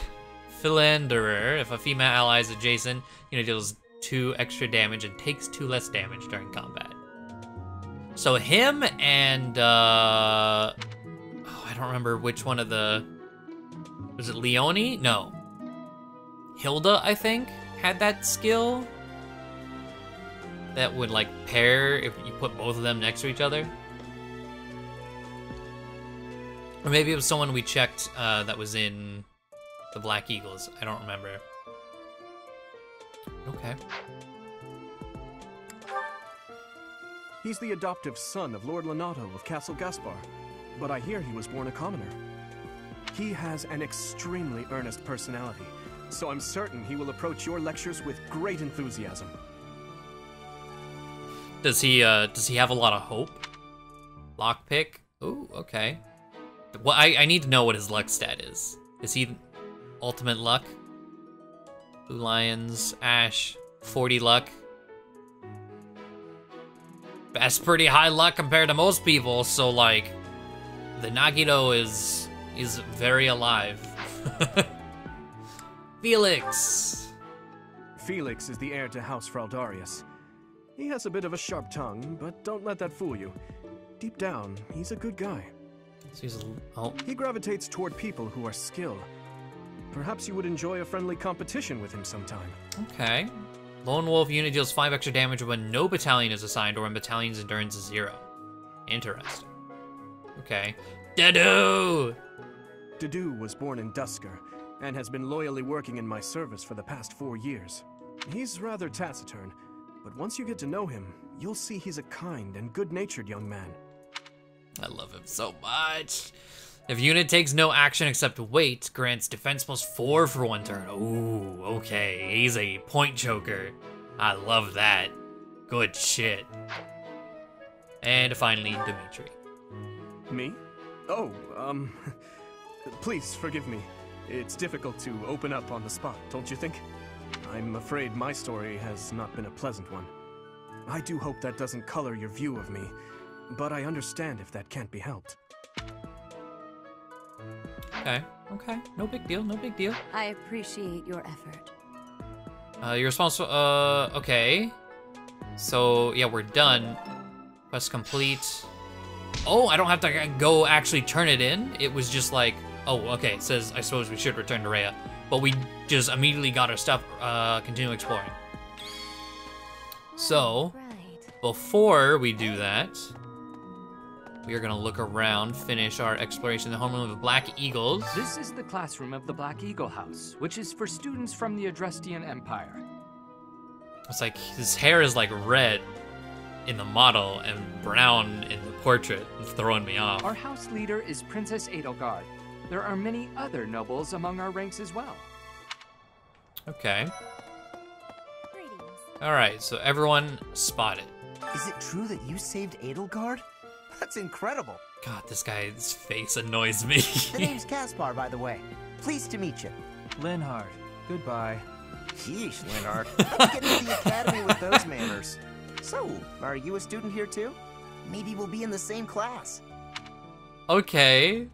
Philanderer. If a female ally is adjacent, you know, deals two extra damage and takes two less damage during combat. So him and, uh... I don't remember which one of the... Was it Leone? No. Hilda, I think, had that skill. That would, like, pair if you put both of them next to each other. Or maybe it was someone we checked uh, that was in the Black Eagles. I don't remember. Okay. He's the adoptive son of Lord Lonato of Castle Gaspar. But I hear he was born a commoner. He has an extremely earnest personality, so I'm certain he will approach your lectures with great enthusiasm. Does he, uh, does he have a lot of hope? Lockpick? Ooh, okay. Well, I, I need to know what his luck stat is. Is he ultimate luck? Blue Lions, Ash, forty luck. That's pretty high luck compared to most people, so like... The Nagito is is very alive. Felix. Felix is the heir to House Fraldarius. He has a bit of a sharp tongue, but don't let that fool you. Deep down, he's a good guy. So he's a, oh. He gravitates toward people who are skilled. Perhaps you would enjoy a friendly competition with him sometime. Okay. Lone Wolf unit deals five extra damage when no battalion is assigned or when battalion's endurance is zero. Interesting. Okay. Dedue! Dedue was born in Dusker, and has been loyally working in my service for the past four years. He's rather taciturn, but once you get to know him, you'll see he's a kind and good-natured young man. I love him so much. If unit takes no action except wait, grants defense plus four for one turn. Ooh, okay. He's a point choker. I love that. Good shit. And finally, Dimitri. Me? Oh, um, please forgive me. It's difficult to open up on the spot, don't you think? I'm afraid my story has not been a pleasant one. I do hope that doesn't color your view of me, but I understand if that can't be helped. Okay, okay. No big deal, no big deal. I appreciate your effort. Uh, you're responsible, uh, okay. So, yeah, we're done. Quest complete. Oh, I don't have to go actually turn it in? It was just like, oh, okay, it says, I suppose we should return to Rhea. But we just immediately got our stuff, uh, continue exploring. So, before we do that, we are gonna look around, finish our exploration of the homeroom of the Black Eagles. This is the classroom of the Black Eagle House, which is for students from the Adrestian Empire. It's like, his hair is like red in the model and brown in the portrait. It's throwing me off. Our house leader is Princess Edelgard. There are many other nobles among our ranks as well. Okay. Alright, so everyone spotted. Is it true that you saved Edelgard? That's incredible. God, this guy's face annoys me. The name's Caspar, by the way. Pleased to meet you. Linhard, goodbye. Yeesh, Linhard. Let's get into the academy with those manners. So, are you a student here too? Maybe we'll be in the same class. Okay.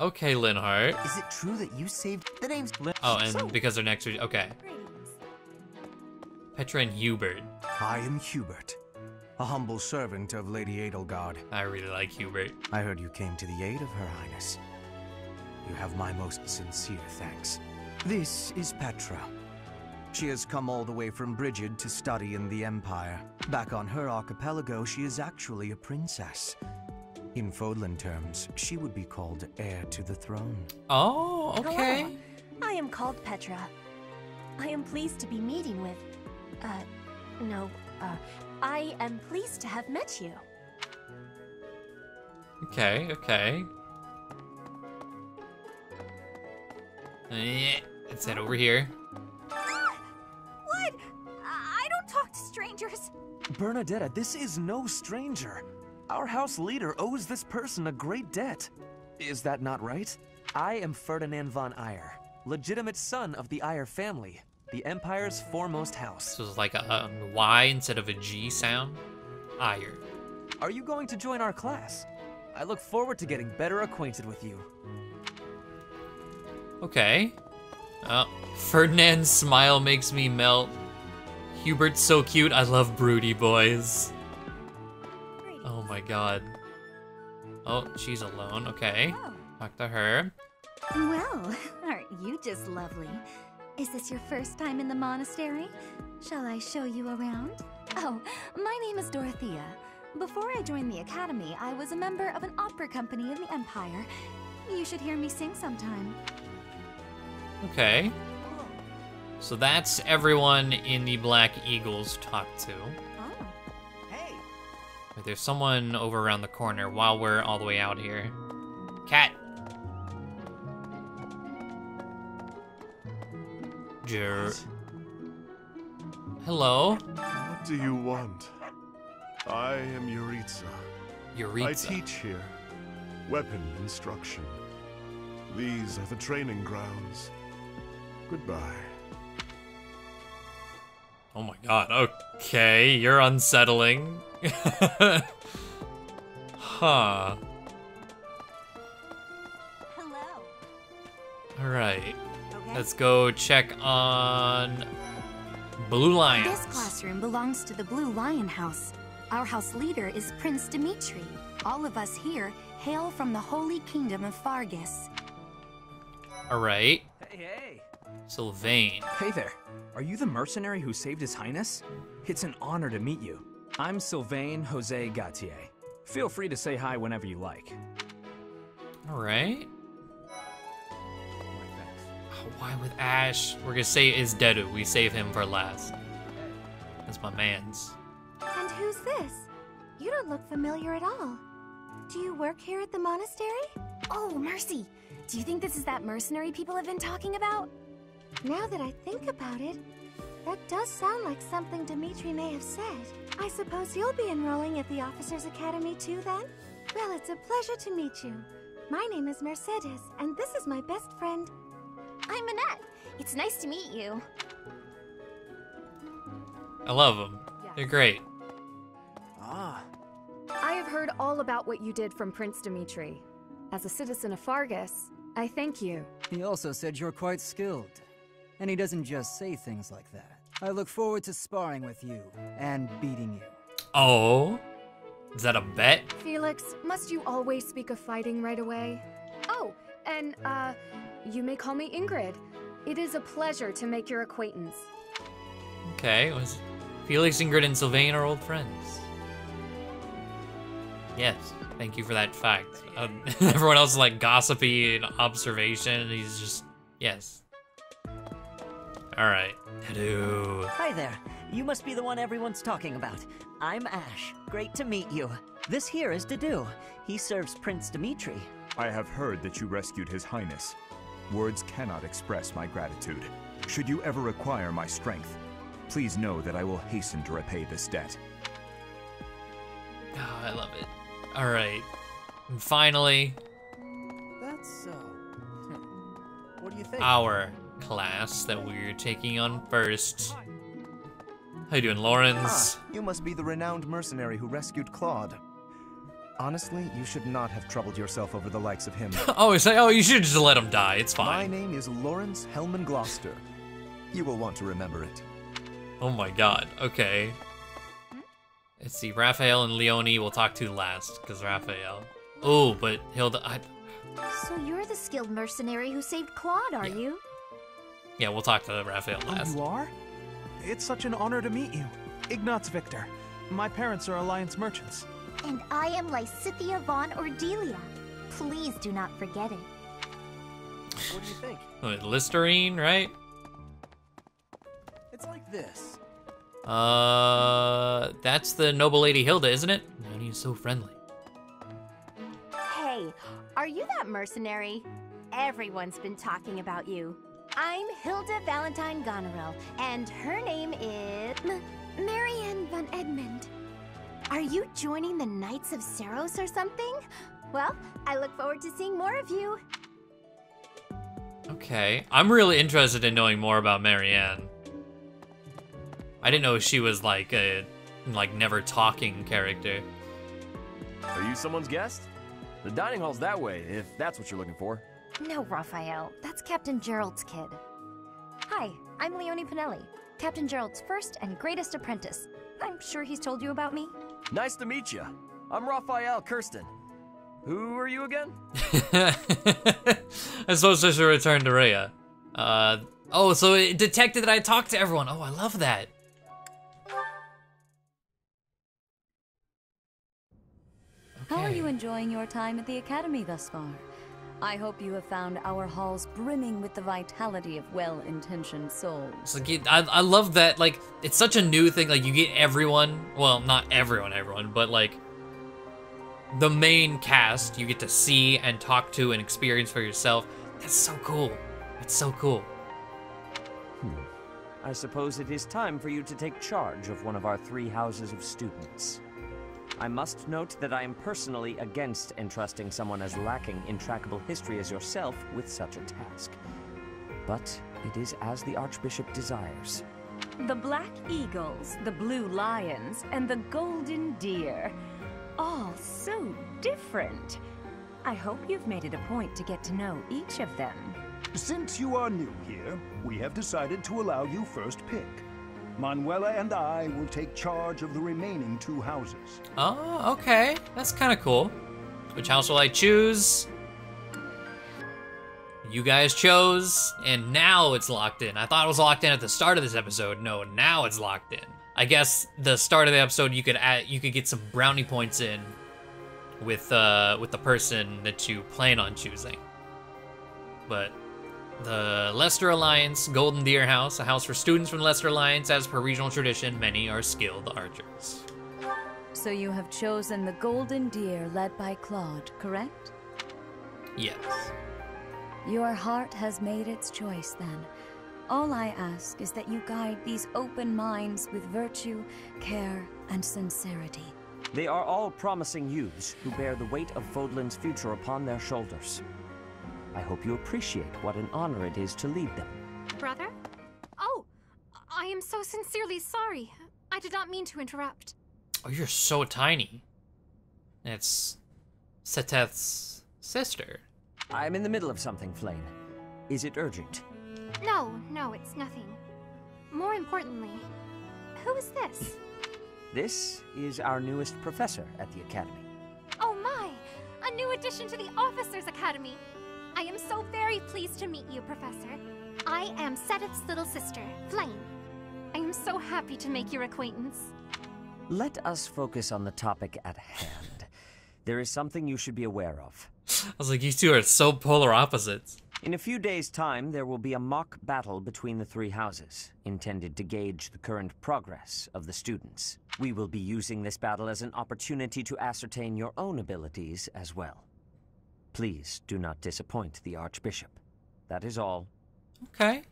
Okay, Linhard. Is it true that you saved the name's Lin? Oh, and so, because they're next to okay. Petra and Hubert. I am Hubert, a humble servant of Lady Edelgard. I really like Hubert. I heard you came to the aid of Her Highness. You have my most sincere thanks. This is Petra. She has come all the way from Brigid to study in the Empire. Back on her archipelago, she is actually a princess. In Fodlan terms, she would be called heir to the throne. Oh, okay. Hello. I am called Petra. I am pleased to be meeting with... Uh, no, uh, I am pleased to have met you. Okay, okay. Let's head over here. What? I don't talk to strangers. Bernadetta, this is no stranger. Our house leader owes this person a great debt. Is that not right? I am Ferdinand von Eyre, legitimate son of the Eyre family. The Empire's foremost house. So it's like a, a Y instead of a G sound. Eyre. Are you going to join our class? I look forward to getting better acquainted with you. Okay. Uh, Ferdinand's smile makes me melt. Hubert's so cute. I love broody boys. Oh my god. Oh, she's alone. Okay. Talk to her. Well, aren't you just lovely? Is this your first time in the monastery? Shall I show you around? Oh, my name is Dorothea. Before I joined the academy, I was a member of an opera company in the Empire. You should hear me sing sometime. Okay. So that's everyone in the Black Eagles talked to. Oh. Hey. Wait, there's someone over around the corner while we're all the way out here. Cat. Jer- Hello? What do you want? I am Yuritsa. Yuritsa. I teach here. Weapon instruction. These are the training grounds. Goodbye. Oh my god, okay, you're unsettling. Huh. Hello. Alright. Let's go check on Blue Lions. This classroom belongs to the Blue Lion House. Our house leader is Prince Dimitri. All of us here hail from the Holy Kingdom of Faerghus. All right. Hey, hey. Sylvain. Hey there. Are you the mercenary who saved His Highness? It's an honor to meet you. I'm Sylvain Jose Gautier. Feel free to say hi whenever you like. All right. Why with Ash? We're gonna say is Dedue. We save him for last. That's my man's. And who's this? You don't look familiar at all. Do you work here at the monastery? Oh, mercy. Do you think this is that mercenary people have been talking about? Now that I think about it, that does sound like something Dimitri may have said. I suppose you'll be enrolling at the Officers Academy too then? Well, it's a pleasure to meet you. My name is Mercedes, and this is my best friend, I'm Annette. It's nice to meet you. I love them. They're great. Ah. I have heard all about what you did from Prince Dimitri. As a citizen of Faerghus, I thank you. He also said you're quite skilled. And he doesn't just say things like that. I look forward to sparring with you and beating you. Oh? Is that a bet? Felix, must you always speak of fighting right away? Oh, and, uh, you may call me Ingrid. It is a pleasure to make your acquaintance. Okay, it was Felix, Ingrid, and Sylvain are old friends. Yes, thank you for that fact. Uh, everyone else is like gossipy and observation, and he's just, yes. Alright, hello. Hi there. You must be the one everyone's talking about. I'm Ash. Great to meet you. This here is Dedue. He serves Prince Dimitri. I have heard that you rescued His Highness. Words cannot express my gratitude. Should you ever require my strength, please know that I will hasten to repay this debt. Oh, I love it. All right. And finally... That's so... What do you think? Our class that we're taking on first. How you doing, Lorenz? Ah, you must be the renowned mercenary who rescued Claude. Honestly, you should not have troubled yourself over the likes of him. oh, it's like, oh, you should just let him die. It's fine. My name is Lorenz Hellman Gloucester. You will want to remember it. Oh my god. Okay. Let's see. Raphael and Leonie we'll talk to last, because Raphael. Oh, but Hilda... I... So you're the skilled mercenary who saved Claude, are yeah. you? Yeah, we'll talk to Raphael last. Oh, you are? It's such an honor to meet you. Ignatz Victor. My parents are Alliance merchants. And I am Lysithea von Ordelia. Please do not forget it. What do you think? What, Listerine, right? It's like this. Uh, that's the noble lady Hilda, isn't it? Leonie is so friendly. Hey, are you that mercenary? Everyone's been talking about you. I'm Hilda Valentine Goneril, and her name is... M Marianne von Edmund. Are you joining the Knights of Seiros or something? Well, I look forward to seeing more of you. Okay, I'm really interested in knowing more about Marianne. I didn't know she was like a like never talking character. Are you someone's guest? The dining hall's that way, if that's what you're looking for. No, Raphael, that's Captain Jeralt's kid. Hi, I'm Leonie Pinelli, Captain Jeralt's first and greatest apprentice. I'm sure he's told you about me. Nice to meet you. I'm Raphael Kirsten. Who are you again? I suppose this should return to Rhea. Uh, oh, so it detected that I talked to everyone. Oh, I love that. Okay. How are you enjoying your time at the Academy thus far? I hope you have found our halls brimming with the vitality of well-intentioned souls. So, I, I love that, like, it's such a new thing, like, you get everyone, well, not everyone, everyone, but, like, the main cast you get to see and talk to and experience for yourself. That's so cool. That's so cool. Hmm. I suppose it is time for you to take charge of one of our three houses of students. I must note that I am personally against entrusting someone as lacking in trackable history as yourself with such a task. But it is as the Archbishop desires. The Black Eagles, the Blue Lions, and the Golden Deer. All so different. I hope you've made it a point to get to know each of them. Since you are new here, we have decided to allow you first pick. Manuela and I will take charge of the remaining two houses. Oh, okay. That's kind of cool. Which house will I choose? You guys chose, and now it's locked in. I thought it was locked in at the start of this episode. No, now it's locked in. I guess the start of the episode, you could add, you could get some brownie points in with uh, with the person that you plan on choosing. But. The Leicester Alliance, Golden Deer House, a house for students from the Leicester Alliance. As per regional tradition, many are skilled archers. So you have chosen the Golden Deer led by Claude, correct? Yes. Your heart has made its choice then. All I ask is that you guide these open minds with virtue, care, and sincerity. They are all promising youths who bear the weight of Fodlan's future upon their shoulders. I hope you appreciate what an honor it is to lead them. Brother? Oh, I am so sincerely sorry. I did not mean to interrupt. Oh, you're so tiny. It's Seteth's sister. I'm in the middle of something, Flayn. Is it urgent? No, no, it's nothing. More importantly, who is this? This is our newest professor at the Academy. Oh my! A new addition to the Officers Academy! I am so very pleased to meet you, Professor. I am Sedith's little sister, Flayn. I am so happy to make your acquaintance. Let us focus on the topic at hand. There is something you should be aware of. I was like, you two are so polar opposites. In a few days' time, there will be a mock battle between the three houses, intended to gauge the current progress of the students. We will be using this battle as an opportunity to ascertain your own abilities as well. Please do not disappoint the Archbishop. That is all. Okay.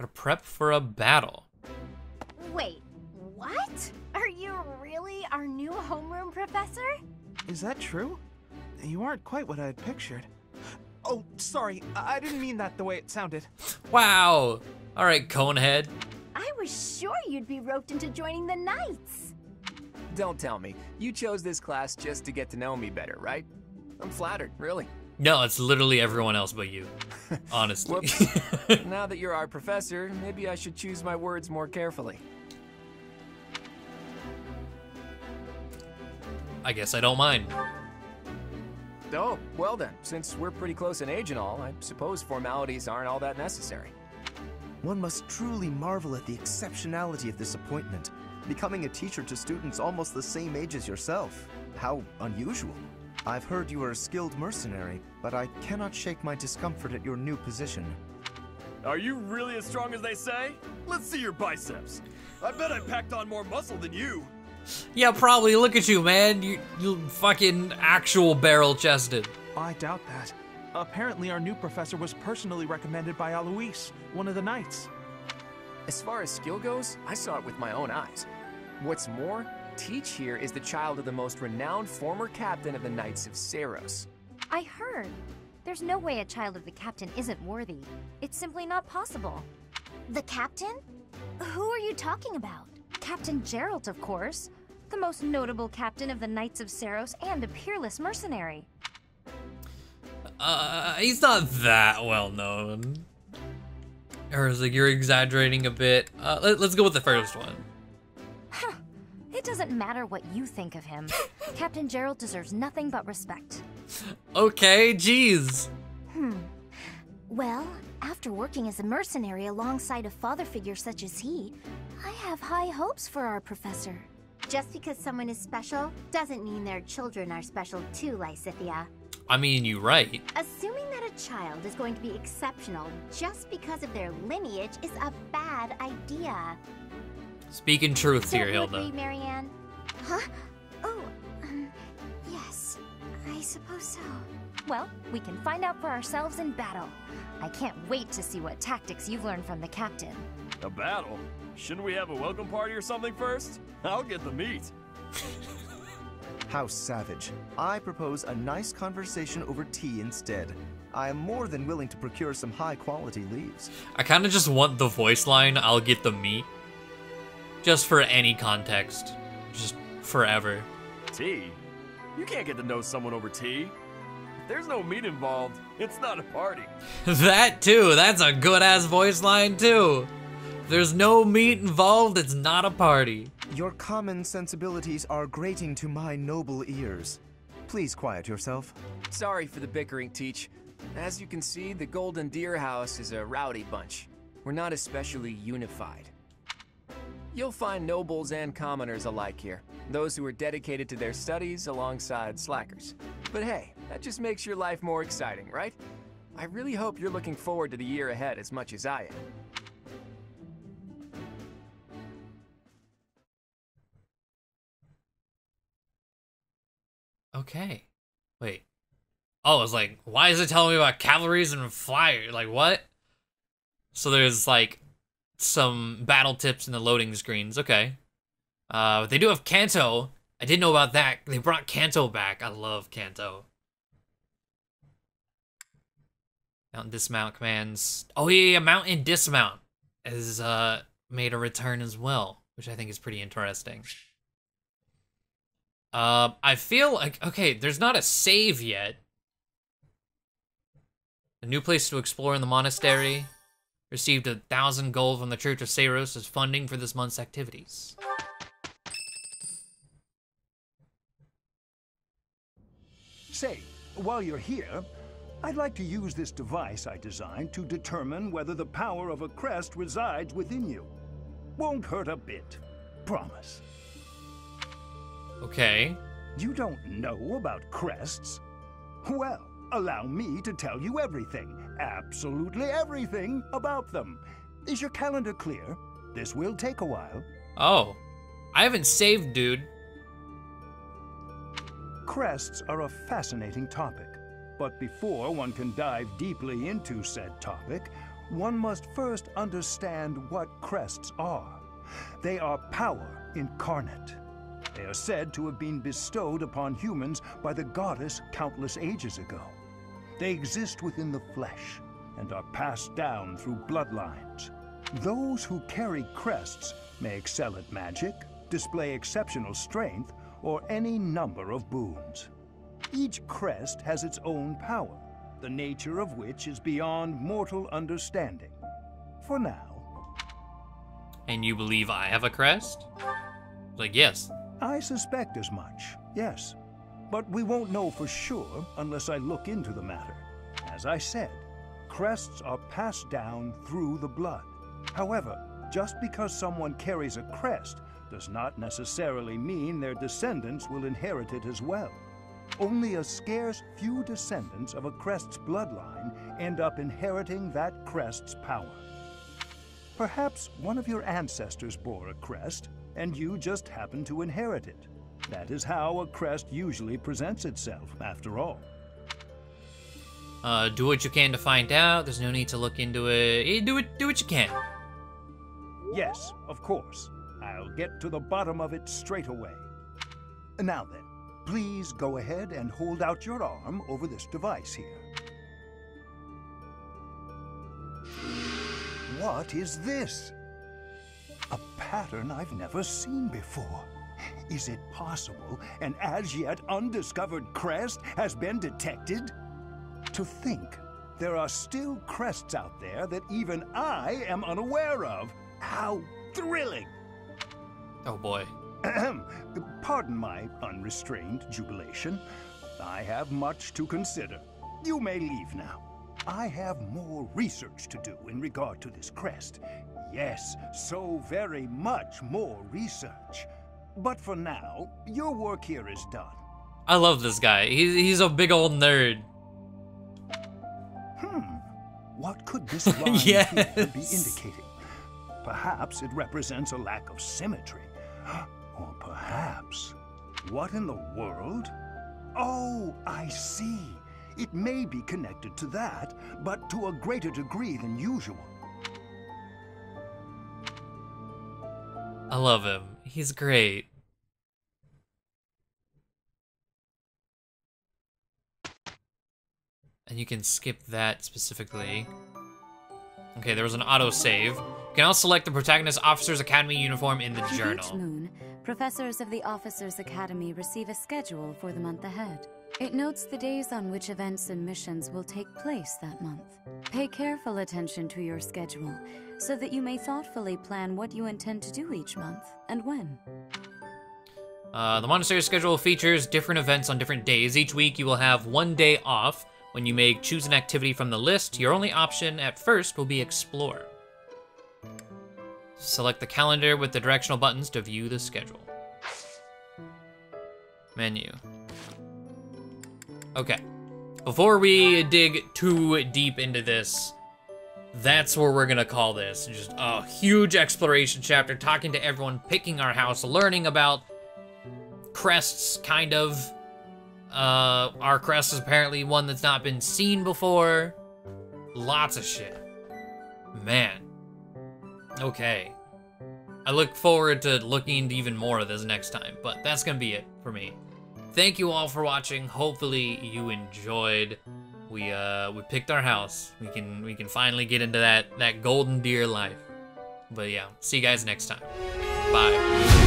Gonna prep for a battle. Wait, what? Are you really our new homeroom professor? Is that true? You aren't quite what I had pictured. Oh, sorry. I didn't mean that the way it sounded. Wow. All right, Conehead. I was sure you'd be roped into joining the Knights. Don't tell me. You chose this class just to get to know me better, right? I'm flattered, really. No, it's literally everyone else but you. Honestly. Now that you're our professor, maybe I should choose my words more carefully. I guess I don't mind. Oh, well then, since we're pretty close in age and all, I suppose formalities aren't all that necessary. One must truly marvel at the exceptionality of this appointment, becoming a teacher to students almost the same age as yourself. How unusual. I've heard you are a skilled mercenary, but I cannot shake my discomfort at your new position. Are you really as strong as they say? Let's see your biceps. I bet I packed on more muscle than you. Yeah, probably. Look at you, man. You, you fucking actual barrel-chested. I doubt that. Apparently, our new professor was personally recommended by Alois, one of the knights. As far as skill goes, I saw it with my own eyes. What's more, Teach here is the child of the most renowned former captain of the Knights of Seiros. I heard. There's no way a child of the captain isn't worthy. It's simply not possible. The captain? Who are you talking about? Captain Jeralt, of course. The most notable captain of the Knights of Seiros and a peerless mercenary. Uh, he's not that well known. Or is like, you're exaggerating a bit. Uh, let, let's go with the first one. Huh. It doesn't matter what you think of him. Captain Jeralt deserves nothing but respect. Okay, geez. Hmm. Well, after working as a mercenary alongside a father figure such as he, I have high hopes for our professor. Just because someone is special doesn't mean their children are special too, Lysithea. I mean, you're right. Assuming that a child is going to be exceptional just because of their lineage is a bad idea. Speaking truth here, Hilda. Don't you agree, Marianne? Huh? Oh, um, yes, I suppose so. Well, we can find out for ourselves in battle. I can't wait to see what tactics you've learned from the captain. A battle? Shouldn't we have a welcome party or something first? I'll get the meat. How savage. I propose a nice conversation over tea instead. I am more than willing to procure some high-quality leaves. I kind of just want the voice line, I'll get the meat. Just for any context. Just forever. Tea? You can't get to know someone over tea. If there's no meat involved, it's not a party. That too, that's a good-ass voice line too. There's no meat involved, it's not a party. Your common sensibilities are grating to my noble ears. Please quiet yourself. Sorry for the bickering, Teach. As you can see, the Golden Deer House is a rowdy bunch. We're not especially unified. You'll find nobles and commoners alike here. Those who are dedicated to their studies alongside slackers. But hey, that just makes your life more exciting, right? I really hope you're looking forward to the year ahead as much as I am. Okay. Wait. Oh, I was like, why is it telling me about cavalries and fire? Like, what? So there's, like, some battle tips in the loading screens. Okay. Uh, they do have Kanto. I didn't know about that. They brought Kanto back. I love Kanto. Mount and dismount commands. Oh, yeah, yeah, mount and dismount has uh, made a return as well, which I think is pretty interesting. Uh, I feel like, okay, there's not a save yet. A new place to explore in the monastery. Received a thousand gold from the Church of Seiros as funding for this month's activities. Say, while you're here, I'd like to use this device I designed to determine whether the power of a crest resides within you. Won't hurt a bit. Promise. Okay. You don't know about crests? Well, allow me to tell you everything, absolutely everything about them. Is your calendar clear? This will take a while. Oh. I haven't saved, dude. Crests are a fascinating topic. But before one can dive deeply into said topic, one must first understand what crests are. They are power incarnate. They are said to have been bestowed upon humans by the goddess countless ages ago. They exist within the flesh and are passed down through bloodlines. Those who carry crests may excel at magic, display exceptional strength, or any number of boons. Each crest has its own power, the nature of which is beyond mortal understanding. For now. And you believe I have a crest? Like, yes. I suspect as much, yes. But we won't know for sure unless I look into the matter. As I said, crests are passed down through the blood. However, just because someone carries a crest does not necessarily mean their descendants will inherit it as well. Only a scarce few descendants of a crest's bloodline end up inheriting that crest's power. Perhaps one of your ancestors bore a crest, and you just happened to inherit it. That is how a crest usually presents itself, after all. Uh, do what you can to find out. There's no need to look into it. Do it, do what you can. Yes, of course. I'll get to the bottom of it straight away. Now then, please go ahead and hold out your arm over this device here. What is this? A pattern I've never seen before. Is it possible an as yet undiscovered crest has been detected? To think there are still crests out there that even I am unaware of. How thrilling! Oh boy. Pardon my unrestrained jubilation. I have much to consider. You may leave now. I have more research to do in regard to this crest. Yes, so very much more research. But for now, your work here is done. I love this guy. He's, he's a big old nerd. Hmm. What could this line yes. here be indicating? Perhaps it represents a lack of symmetry. Or perhaps... What in the world? Oh, I see. It may be connected to that, but to a greater degree than usual. I love him. He's great. And you can skip that specifically. Okay, there was an autosave. You can also select the protagonist's Officers Academy uniform in the journal. Each moon, professors of the Officers Academy receive a schedule for the month ahead. It notes the days on which events and missions will take place that month. Pay careful attention to your schedule, so that you may thoughtfully plan what you intend to do each month, and when. Uh, the monastery schedule features different events on different days. Each week you will have one day off. When you may choose an activity from the list, your only option at first will be explore. Select the calendar with the directional buttons to view the schedule. Menu. Okay. Before we dig too deep into this, that's where we're gonna call this. Just a huge exploration chapter, talking to everyone, picking our house, learning about crests, kind of. Uh, our crest is apparently one that's not been seen before. Lots of shit. Man. Okay. I look forward to looking into even more of this next time, but that's gonna be it for me. Thank you all for watching. Hopefully you enjoyed. We uh we picked our house. We can we can finally get into that that golden deer life. But yeah, see you guys next time. Bye.